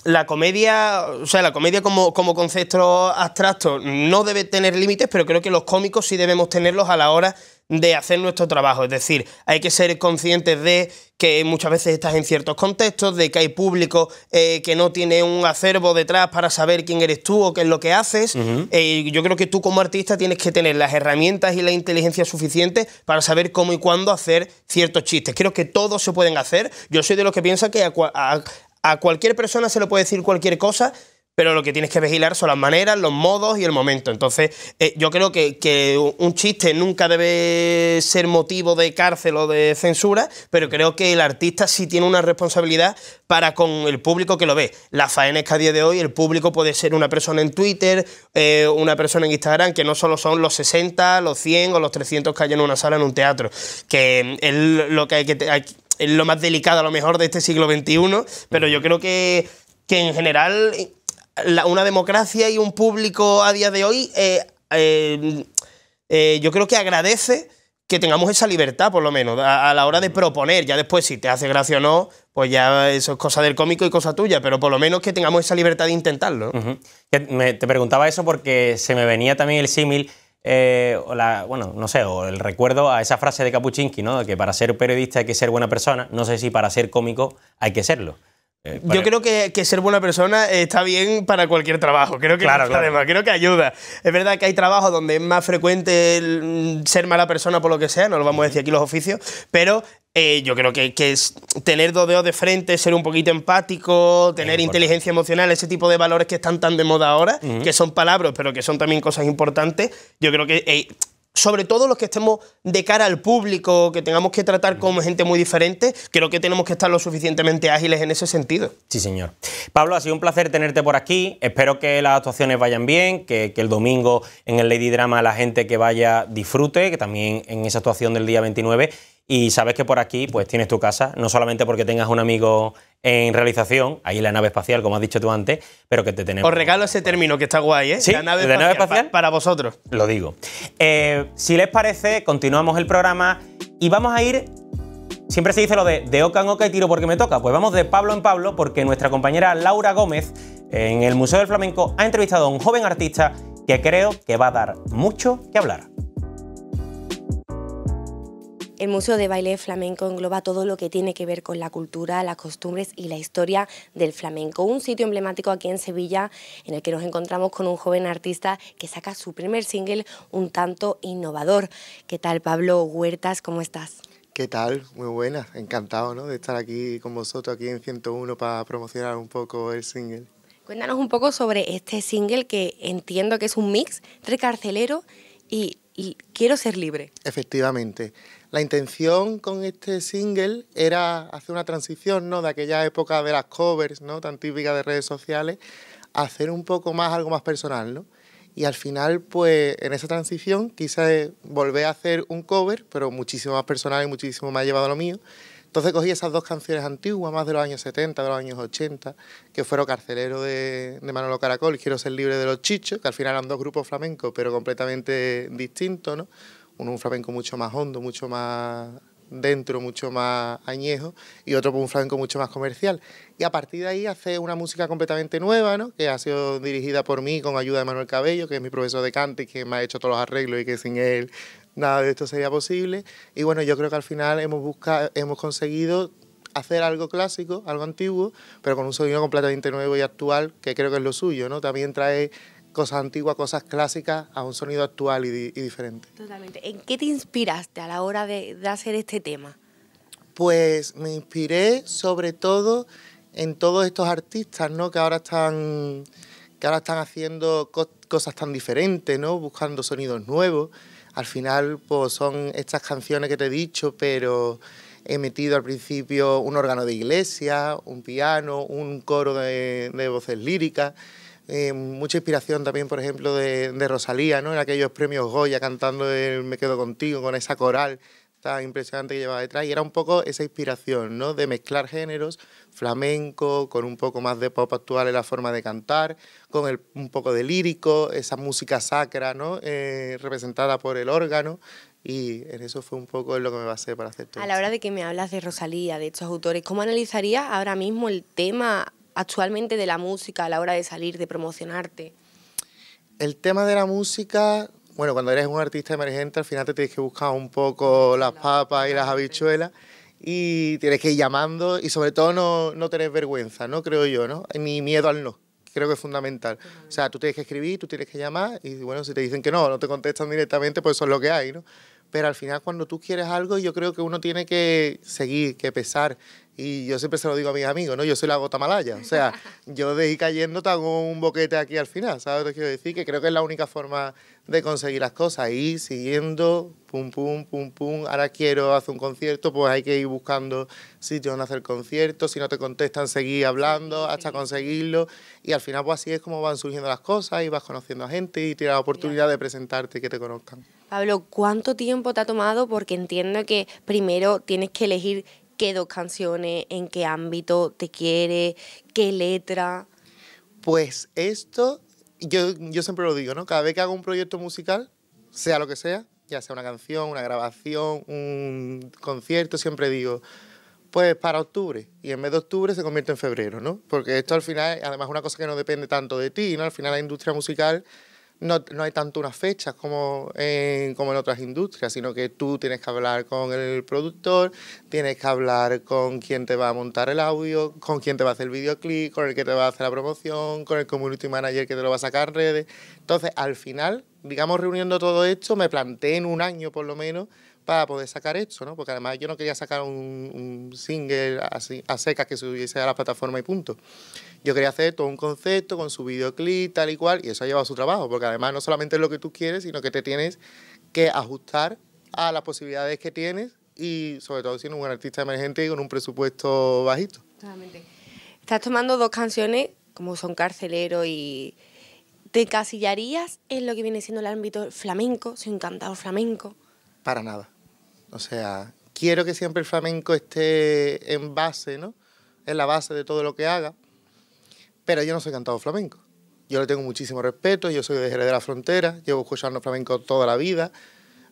la comedia, o sea, la comedia como concepto abstracto no debe tener límites, pero creo que los cómicos sí debemos tenerlos a la hora de hacer nuestro trabajo. Es decir, hay que ser conscientes de que muchas veces estás en ciertos contextos, de que hay público que no tiene un acervo detrás para saber quién eres tú o qué es lo que haces. Yo creo que tú como artista tienes que tener las herramientas y la inteligencia suficiente para saber cómo y cuándo hacer ciertos chistes. Creo que todos se pueden hacer. Yo soy de los que piensa que a cualquier persona se le puede decir cualquier cosa, pero lo que tienes que vigilar son las maneras, los modos y el momento. Entonces, yo creo que un chiste nunca debe ser motivo de cárcel o de censura, pero creo que el artista sí tiene una responsabilidad para con el público que lo ve. La faena es que a día de hoy el público puede ser una persona en Twitter, una persona en Instagram, que no solo son los 60, los 100 o los 300 que hay en una sala en un teatro, que es lo que hay que... Es lo más delicado a lo mejor de este siglo XXI, pero yo creo que en general... Una democracia y un público a día de hoy, yo creo que agradece que tengamos esa libertad, por lo menos, a la hora de proponer. Ya después, si te hace gracia o no, pues ya eso es cosa del cómico y cosa tuya, pero por lo menos que tengamos esa libertad de intentarlo. Te preguntaba eso porque se me venía también el símil o el recuerdo a esa frase de Kapuscinski, ¿no? Que para ser periodista hay que ser buena persona. No sé si para ser cómico hay que serlo. Yo creo que ser buena persona está bien para cualquier trabajo, creo que además creo que ayuda. Es verdad que hay trabajos donde es más frecuente el ser mala persona por lo que sea, no lo vamos a decir aquí los oficios, pero yo creo que es tener dos dedos de frente, ser un poquito empático, tener inteligencia emocional, ese tipo de valores que están tan de moda ahora, que son palabras pero que son también cosas importantes, yo creo que... sobre todo los que estemos de cara al público, que tengamos que tratar con gente muy diferente, creo que tenemos que estar lo suficientemente ágiles en ese sentido. Sí, señor. Pablo, ha sido un placer tenerte por aquí. Espero que las actuaciones vayan bien, que el domingo en el Lady Drama la gente que vaya disfrute, que también en esa actuación del día 29. Y sabes que por aquí pues tienes tu casa, no solamente porque tengas un amigo en realización, ahí en la nave espacial, como has dicho tú antes, pero que te tenemos... Os regalo ese término que está guay, ¿eh? Sí, la nave espacial, para vosotros. Lo digo. Si les parece, continuamos el programa y vamos a ir... Siempre se dice lo de oca en oca y tiro porque me toca. Pues vamos de Pablo en Pablo porque nuestra compañera Laura Gómez en el Museo del Flamenco ha entrevistado a un joven artista que creo que va a dar mucho que hablar. El Museo de Baile Flamenco engloba todo lo que tiene que ver con la cultura, las costumbres y la historia del flamenco. Un sitio emblemático aquí en Sevilla en el que nos encontramos con un joven artista que saca su primer single un tanto innovador. ¿Qué tal, Pablo Huertas? ¿Cómo estás? ¿Qué tal? Muy buenas. Encantado, ¿no?, de estar aquí con vosotros, aquí en 101, para promocionar un poco el single. Cuéntanos un poco sobre este single que entiendo que es un mix entre Carcelero y Quiero Ser Libre. Efectivamente. La intención con este single era hacer una transición, ¿no?, de aquella época de las covers, ¿no?, tan típica de redes sociales, a hacer un poco más, algo más personal, ¿no? Y al final, pues, en esa transición quise volver a hacer un cover, pero muchísimo más personal y muchísimo más llevado a lo mío. Entonces cogí esas dos canciones antiguas, más de los años 70, de los años 80, que fueron Carcelero de Manolo Caracol y Quiero Ser Libre de los Chichos, que al final eran dos grupos flamencos, pero completamente distintos, ¿no? Un flamenco mucho más hondo, mucho más dentro, mucho más añejo, y otro un flamenco mucho más comercial. Y a partir de ahí hace una música completamente nueva, ¿no?, que ha sido dirigida por mí con ayuda de Manuel Cabello, que es mi profesor de canto y que me ha hecho todos los arreglos y que sin él nada de esto sería posible. Y bueno, yo creo que al final hemos conseguido hacer algo clásico, algo antiguo, pero con un sonido completamente nuevo y actual, que creo que es lo suyo, ¿no? También trae cosas antiguas, cosas clásicas, a un sonido actual y diferente. Totalmente. ¿En qué te inspiraste a la hora de hacer este tema? Pues me inspiré sobre todo en todos estos artistas, ¿no?, que ahora están haciendo cosas tan diferentes, ¿no?, buscando sonidos nuevos. Al final, pues, son estas canciones que te he dicho, pero he metido al principio un órgano de iglesia, un piano, un coro de voces líricas. Mucha inspiración también, por ejemplo, de Rosalía, ¿no?, en aquellos premios Goya, cantando el Me Quedo Contigo, con esa coral tan impresionante que llevaba detrás. Y era un poco esa inspiración, ¿no?, de mezclar géneros, flamenco, con un poco más de pop actual en la forma de cantar, con un poco de lírico, esa música sacra, ¿no?, representada por el órgano. Y en eso fue un poco en lo que me basé para hacer todo. A la hora de que me hablas de Rosalía, de estos autores, ¿cómo analizarías ahora mismo el tema actualmente de la música a la hora de salir, de promocionarte? El tema de la música, bueno, cuando eres un artista emergente al final te tienes que buscar un poco las papas y las habichuelas y tienes que ir llamando y sobre todo no tener vergüenza, ¿no?, creo yo, ¿no?, ni miedo al no. Creo que es fundamental. O sea, tú tienes que escribir, tú tienes que llamar y bueno, si te dicen que no te contestan directamente, pues eso es lo que hay, ¿no? Pero al final cuando tú quieres algo yo creo que uno tiene que seguir, que pesar. Y yo siempre se lo digo a mis amigos, ¿no?, yo soy la gota malaya, o sea, yo de ir cayendo te hago un boquete aquí al final, ¿sabes lo que quiero decir? Que creo que es la única forma de conseguir las cosas, ir siguiendo, pum, pum, pum, pum, ahora quiero hacer un concierto, pues hay que ir buscando sitios donde hacer conciertos, si no te contestan seguir hablando hasta conseguirlo y al final pues así es como van surgiendo las cosas y vas conociendo a gente y tienes la oportunidad de presentarte y que te conozcan. Pablo, ¿cuánto tiempo te ha tomado? Porque entiendo que primero tienes que elegir qué dos canciones, en qué ámbito te quiere, qué letra. Pues esto, yo siempre lo digo, ¿no? Cada vez que hago un proyecto musical, sea lo que sea, ya sea una canción, una grabación, un concierto, siempre digo, pues para octubre, y en vez de octubre se convierte en febrero, ¿no? Porque esto al final, además es una cosa que no depende tanto de ti, ¿no? Al final la industria musical no hay tanto unas fechas como en otras industrias, sino que tú tienes que hablar con el productor, tienes que hablar con quien te va a montar el audio, con quien te va a hacer el videoclip, con el que te va a hacer la promoción, con el community manager que te lo va a sacar en redes. Entonces, al final, digamos, reuniendo todo esto, me planteé en un año por lo menos para poder sacar esto, ¿no? Porque además yo no quería sacar un single así a secas que subiese a la plataforma y punto. Yo quería hacer todo un concepto con su videoclip, tal y cual, y eso ha llevado a su trabajo, porque además no solamente es lo que tú quieres, sino que te tienes que ajustar a las posibilidades que tienes y sobre todo siendo un buen artista emergente y con un presupuesto bajito. Totalmente. Estás tomando dos canciones, como son Carcelero y... ¿Te casillarías en lo que viene siendo el ámbito flamenco, soy un cantador flamenco? Para nada. O sea, quiero que siempre el flamenco esté en base, ¿no? En la base de todo lo que haga, pero yo no soy cantador flamenco. Yo le tengo muchísimo respeto, yo soy de Jerez de la Frontera, llevo escuchando flamenco toda la vida.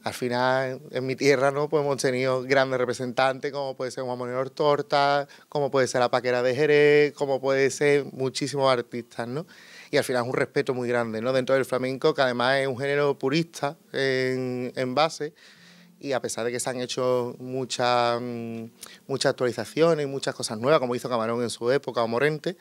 Al final, en mi tierra, ¿no? Pues hemos tenido grandes representantes, como puede ser Juan Moreno Torta, como puede ser la Paquera de Jerez, como puede ser muchísimos artistas, ¿no? Y al final es un respeto muy grande, ¿no? Dentro del flamenco, que además es un género purista en base. Y a pesar de que se han hecho muchas actualizaciones y muchas cosas nuevas, como hizo Camarón en su época o Morente,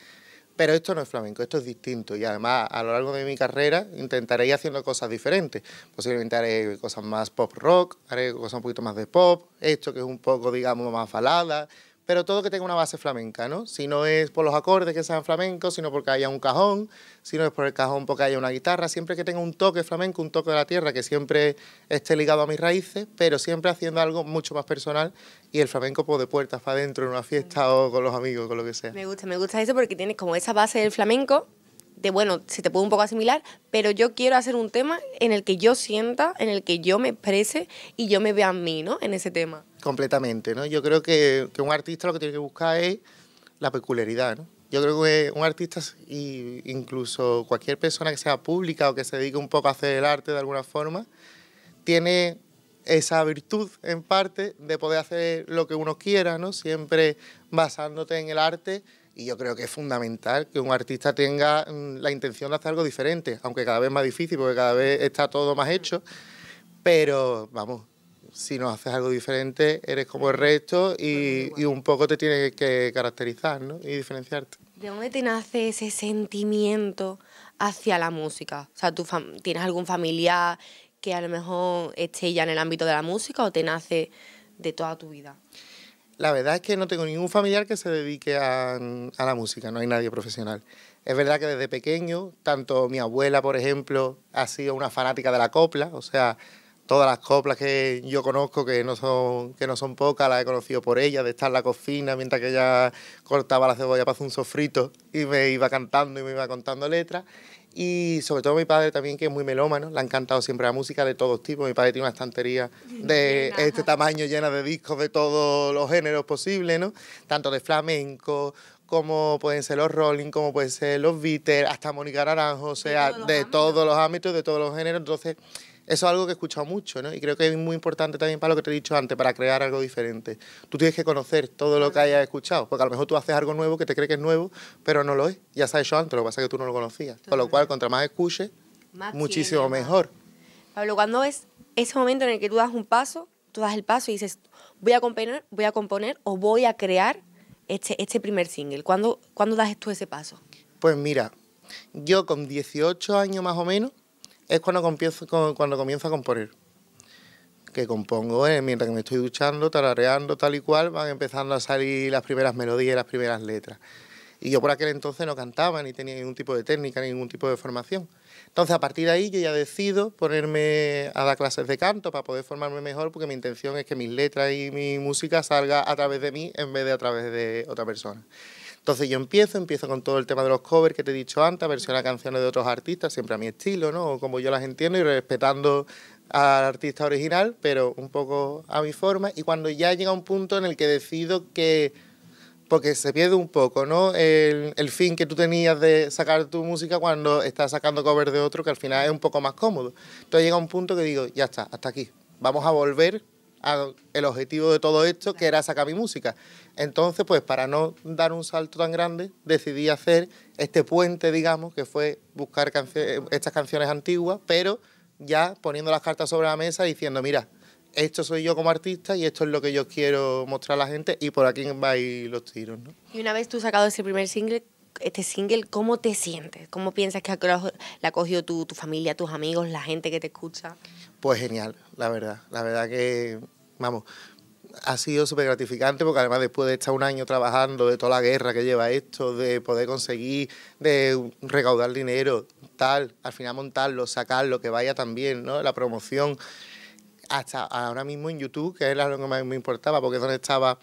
pero esto no es flamenco, esto es distinto. Y además, a lo largo de mi carrera, intentaré ir haciendo cosas diferentes. Posiblemente haré cosas más pop rock, haré cosas un poquito más de pop, esto que es un poco, digamos, más balada, pero todo que tenga una base flamenca, ¿no? Si no es por los acordes que sean flamencos, sino porque haya un cajón, si no es por el cajón porque haya una guitarra, siempre que tenga un toque flamenco, un toque de la tierra, que siempre esté ligado a mis raíces, pero siempre haciendo algo mucho más personal y el flamenco pues, de puertas para adentro en una fiesta o con los amigos, con lo que sea. Me gusta eso porque tienes como esa base del flamenco, de bueno, se te puede un poco asimilar, pero yo quiero hacer un tema en el que yo sienta, en el que yo me exprese y yo me vea a mí, ¿no? En ese tema. Completamente, ¿no? Yo creo que un artista lo que tiene que buscar es la peculiaridad, ¿no? Yo creo que un artista, y incluso cualquier persona que sea pública o que se dedique un poco a hacer el arte de alguna forma, tiene esa virtud, en parte, de poder hacer lo que uno quiera, ¿no? Siempre basándote en el arte. Y yo creo que es fundamental que un artista tenga la intención de hacer algo diferente, aunque cada vez más difícil, porque cada vez está todo más hecho. Pero, vamos, si no haces algo diferente, eres como el resto y un poco te tienes que caracterizar, ¿no? Y diferenciarte. ¿De dónde te nace ese sentimiento hacia la música? O sea, ¿tú tienes algún familiar que a lo mejor esté ya en el ámbito de la música o te nace de toda tu vida? La verdad es que no tengo ningún familiar que se dedique a la música, no hay nadie profesional. Es verdad que desde pequeño, tanto mi abuela, por ejemplo, ha sido una fanática de la copla, o sea, todas las coplas que yo conozco, que no son pocas, las he conocido por ella, de estar en la cocina mientras que ella cortaba la cebolla para hacer un sofrito y me iba cantando y me iba contando letras. Y sobre todo mi padre también, que es muy melómano, le ha encantado siempre la música de todos tipos. Mi padre tiene una estantería de este tamaño llena de discos de todos los géneros posibles, ¿no? Tanto de flamenco, como pueden ser los Rolling, como pueden ser los Beatles, hasta Mónica Naranjo, o sea, de todos los ámbitos, de todos los géneros. Entonces, eso es algo que he escuchado mucho, ¿no? Y creo que es muy importante también para lo que te he dicho antes, para crear algo diferente. Tú tienes que conocer todo lo que hayas escuchado, porque a lo mejor tú haces algo nuevo que te crees que es nuevo, pero no lo es. Ya se ha hecho antes, lo que pasa es que tú no lo conocías. Con lo cual, contra más escuches, muchísimo mejor. Pablo, ¿cuándo es ese momento en el que tú das un paso, tú das el paso y dices, voy a componer o voy a crear este primer single? ¿Cuándo das tú ese paso? Pues mira, yo con 18 años más o menos, es cuando comienzo a componer, que compongo mientras que me estoy duchando, tarareando, tal y cual, van empezando a salir las primeras melodías, las primeras letras. Y yo por aquel entonces no cantaba, ni tenía ningún tipo de técnica, ni ningún tipo de formación. Entonces, a partir de ahí, yo ya decido ponerme a dar clases de canto para poder formarme mejor, porque mi intención es que mis letras y mi música salga a través de mí en vez de a través de otra persona. Entonces yo empiezo con todo el tema de los covers que te he dicho antes, versionar canciones de otros artistas, siempre a mi estilo, ¿no? O como yo las entiendo y respetando al artista original, pero un poco a mi forma. Y cuando ya llega un punto en el que decido que, porque se pierde un poco, ¿no? El fin que tú tenías de sacar tu música cuando estás sacando covers de otro, que al final es un poco más cómodo. Entonces llega un punto que digo, ya está, hasta aquí, vamos a volver al objetivo de todo esto, que era sacar mi música. Entonces, pues para no dar un salto tan grande, decidí hacer este puente, digamos, que fue buscar estas canciones antiguas, pero ya poniendo las cartas sobre la mesa y diciendo, mira, esto soy yo como artista y esto es lo que yo quiero mostrar a la gente y por aquí va a ir los tiros, ¿no? Y una vez tú sacado ese primer single, ¿cómo te sientes? ¿Cómo piensas que la cogió tu familia, tus amigos, la gente que te escucha? Pues genial, la verdad. La verdad que, vamos, ha sido súper gratificante porque además después de estar un año trabajando, de toda la guerra que lleva esto, de poder conseguir, de recaudar dinero, tal, al final montarlo, sacarlo, que vaya también, ¿no? La promoción, hasta ahora mismo en YouTube, que era lo que más me importaba, porque es donde estaba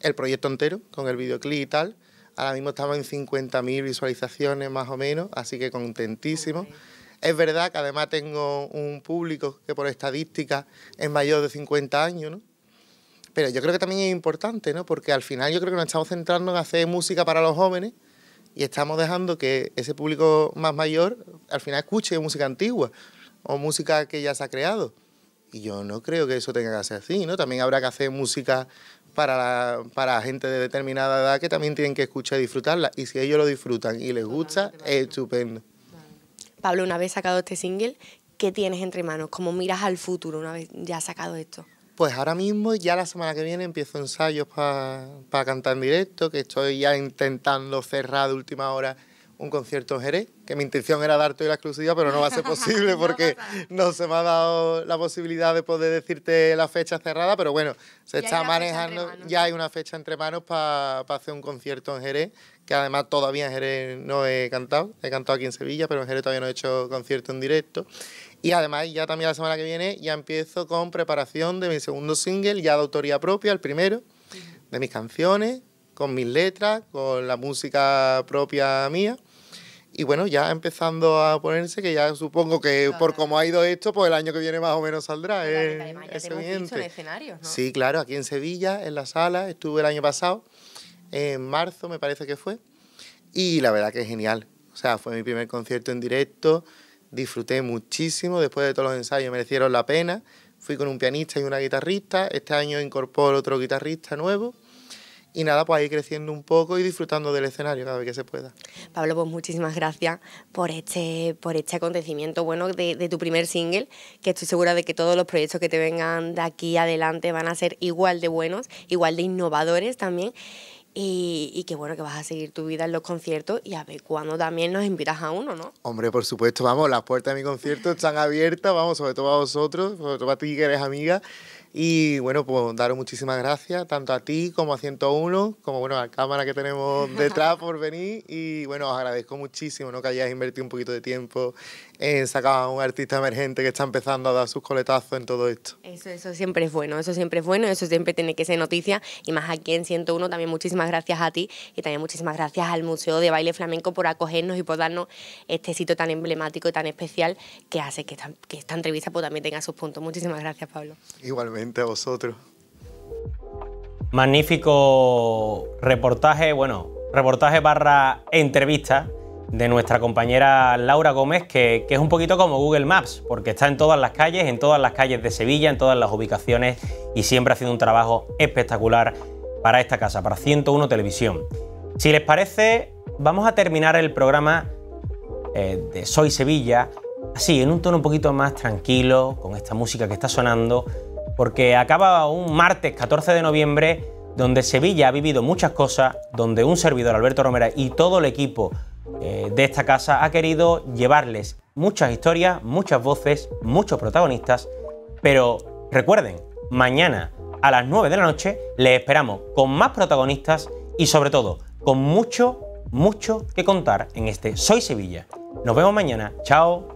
el proyecto entero, con el videoclip y tal. Ahora mismo estamos en 50.000 visualizaciones más o menos, así que contentísimo. Okay. Es verdad que además tengo un público que por estadística es mayor de 50 años, ¿no? Pero yo creo que también es importante, ¿no? Porque al final yo creo que nos estamos centrando en hacer música para los jóvenes y estamos dejando que ese público más mayor al final escuche música antigua o música que ya se ha creado. Y yo no creo que eso tenga que ser así, ¿no? También habrá que hacer música para gente de determinada edad que también tienen que escuchar y disfrutarla. Y si ellos lo disfrutan y les gusta, es estupendo. Pablo, una vez sacado este single, ¿qué tienes entre manos? ¿Cómo miras al futuro una vez ya sacado esto? Pues ahora mismo, ya la semana que viene, empiezo ensayos para cantar en directo, que estoy ya intentando cerrar de última hora un concierto en Jerez, que mi intención era darte hoy la exclusiva, pero no va a ser posible porque no se me ha dado la posibilidad de poder decirte la fecha cerrada, pero bueno, se está manejando, ya hay una fecha entre manos para hacer un concierto en Jerez, que además todavía en Jerez no he cantado aquí en Sevilla, pero en Jerez todavía no he hecho concierto en directo. Y además ya también la semana que viene ya empiezo con preparación de mi segundo single, ya de autoría propia, el primero, de mis canciones, con mis letras, con la música propia mía. Y bueno, ya empezando a ponerse, que ya supongo que por cómo ha ido esto, pues el año que viene más o menos saldrá. Claro, además ya te hemos visto en escenarios, ¿no? Sí, claro, aquí en Sevilla, en la sala, estuve el año pasado, en marzo me parece que fue, y la verdad que es genial. O sea, fue mi primer concierto en directo, disfruté muchísimo, después de todos los ensayos merecieron la pena, fui con un pianista y una guitarrista, este año incorporo otro guitarrista nuevo. Y nada, pues ahí creciendo un poco y disfrutando del escenario cada vez que se pueda. Pablo, pues muchísimas gracias por este acontecimiento bueno de tu primer single, que estoy segura de que todos los proyectos que te vengan de aquí adelante van a ser igual de buenos, igual de innovadores también. Y que bueno, que vas a seguir tu vida en los conciertos y a ver cuándo también nos invitas a uno, ¿no? Hombre, por supuesto, vamos, las puertas de mi concierto están abiertas, vamos, sobre todo a vosotros, sobre todo a ti que eres amiga. Y bueno, pues daros muchísimas gracias, tanto a ti como a 101, como bueno, a la cámara que tenemos detrás por venir. Y bueno, os agradezco muchísimo, ¿no?, que hayáis invertido un poquito de tiempo en sacar a un artista emergente que está empezando a dar sus coletazos en todo esto. Eso siempre es bueno, eso siempre es bueno, eso siempre tiene que ser noticia. Y más aquí en 101, también muchísimas gracias a ti y también muchísimas gracias al Museo de Baile Flamenco por acogernos y por darnos este sitio tan emblemático y tan especial que hace que esta entrevista pues, también tenga sus puntos. Muchísimas gracias, Pablo. Igualmente. A vosotros. Magnífico reportaje, bueno, reportaje barra entrevista de nuestra compañera Laura Gómez, que es un poquito como Google Maps, porque está en todas las calles de Sevilla, en todas las ubicaciones y siempre haciendo un trabajo espectacular para esta casa, para 101 Televisión. Si les parece, vamos a terminar el programa de Soy Sevilla, así, en un tono un poquito más tranquilo, con esta música que está sonando, porque acaba un martes 14 de noviembre donde Sevilla ha vivido muchas cosas, donde un servidor, Alberto Romera, y todo el equipo de esta casa ha querido llevarles muchas historias, muchas voces, muchos protagonistas, pero recuerden, mañana a las 9 de la noche les esperamos con más protagonistas y sobre todo con mucho, mucho que contar en este Soy Sevilla. Nos vemos mañana, chao.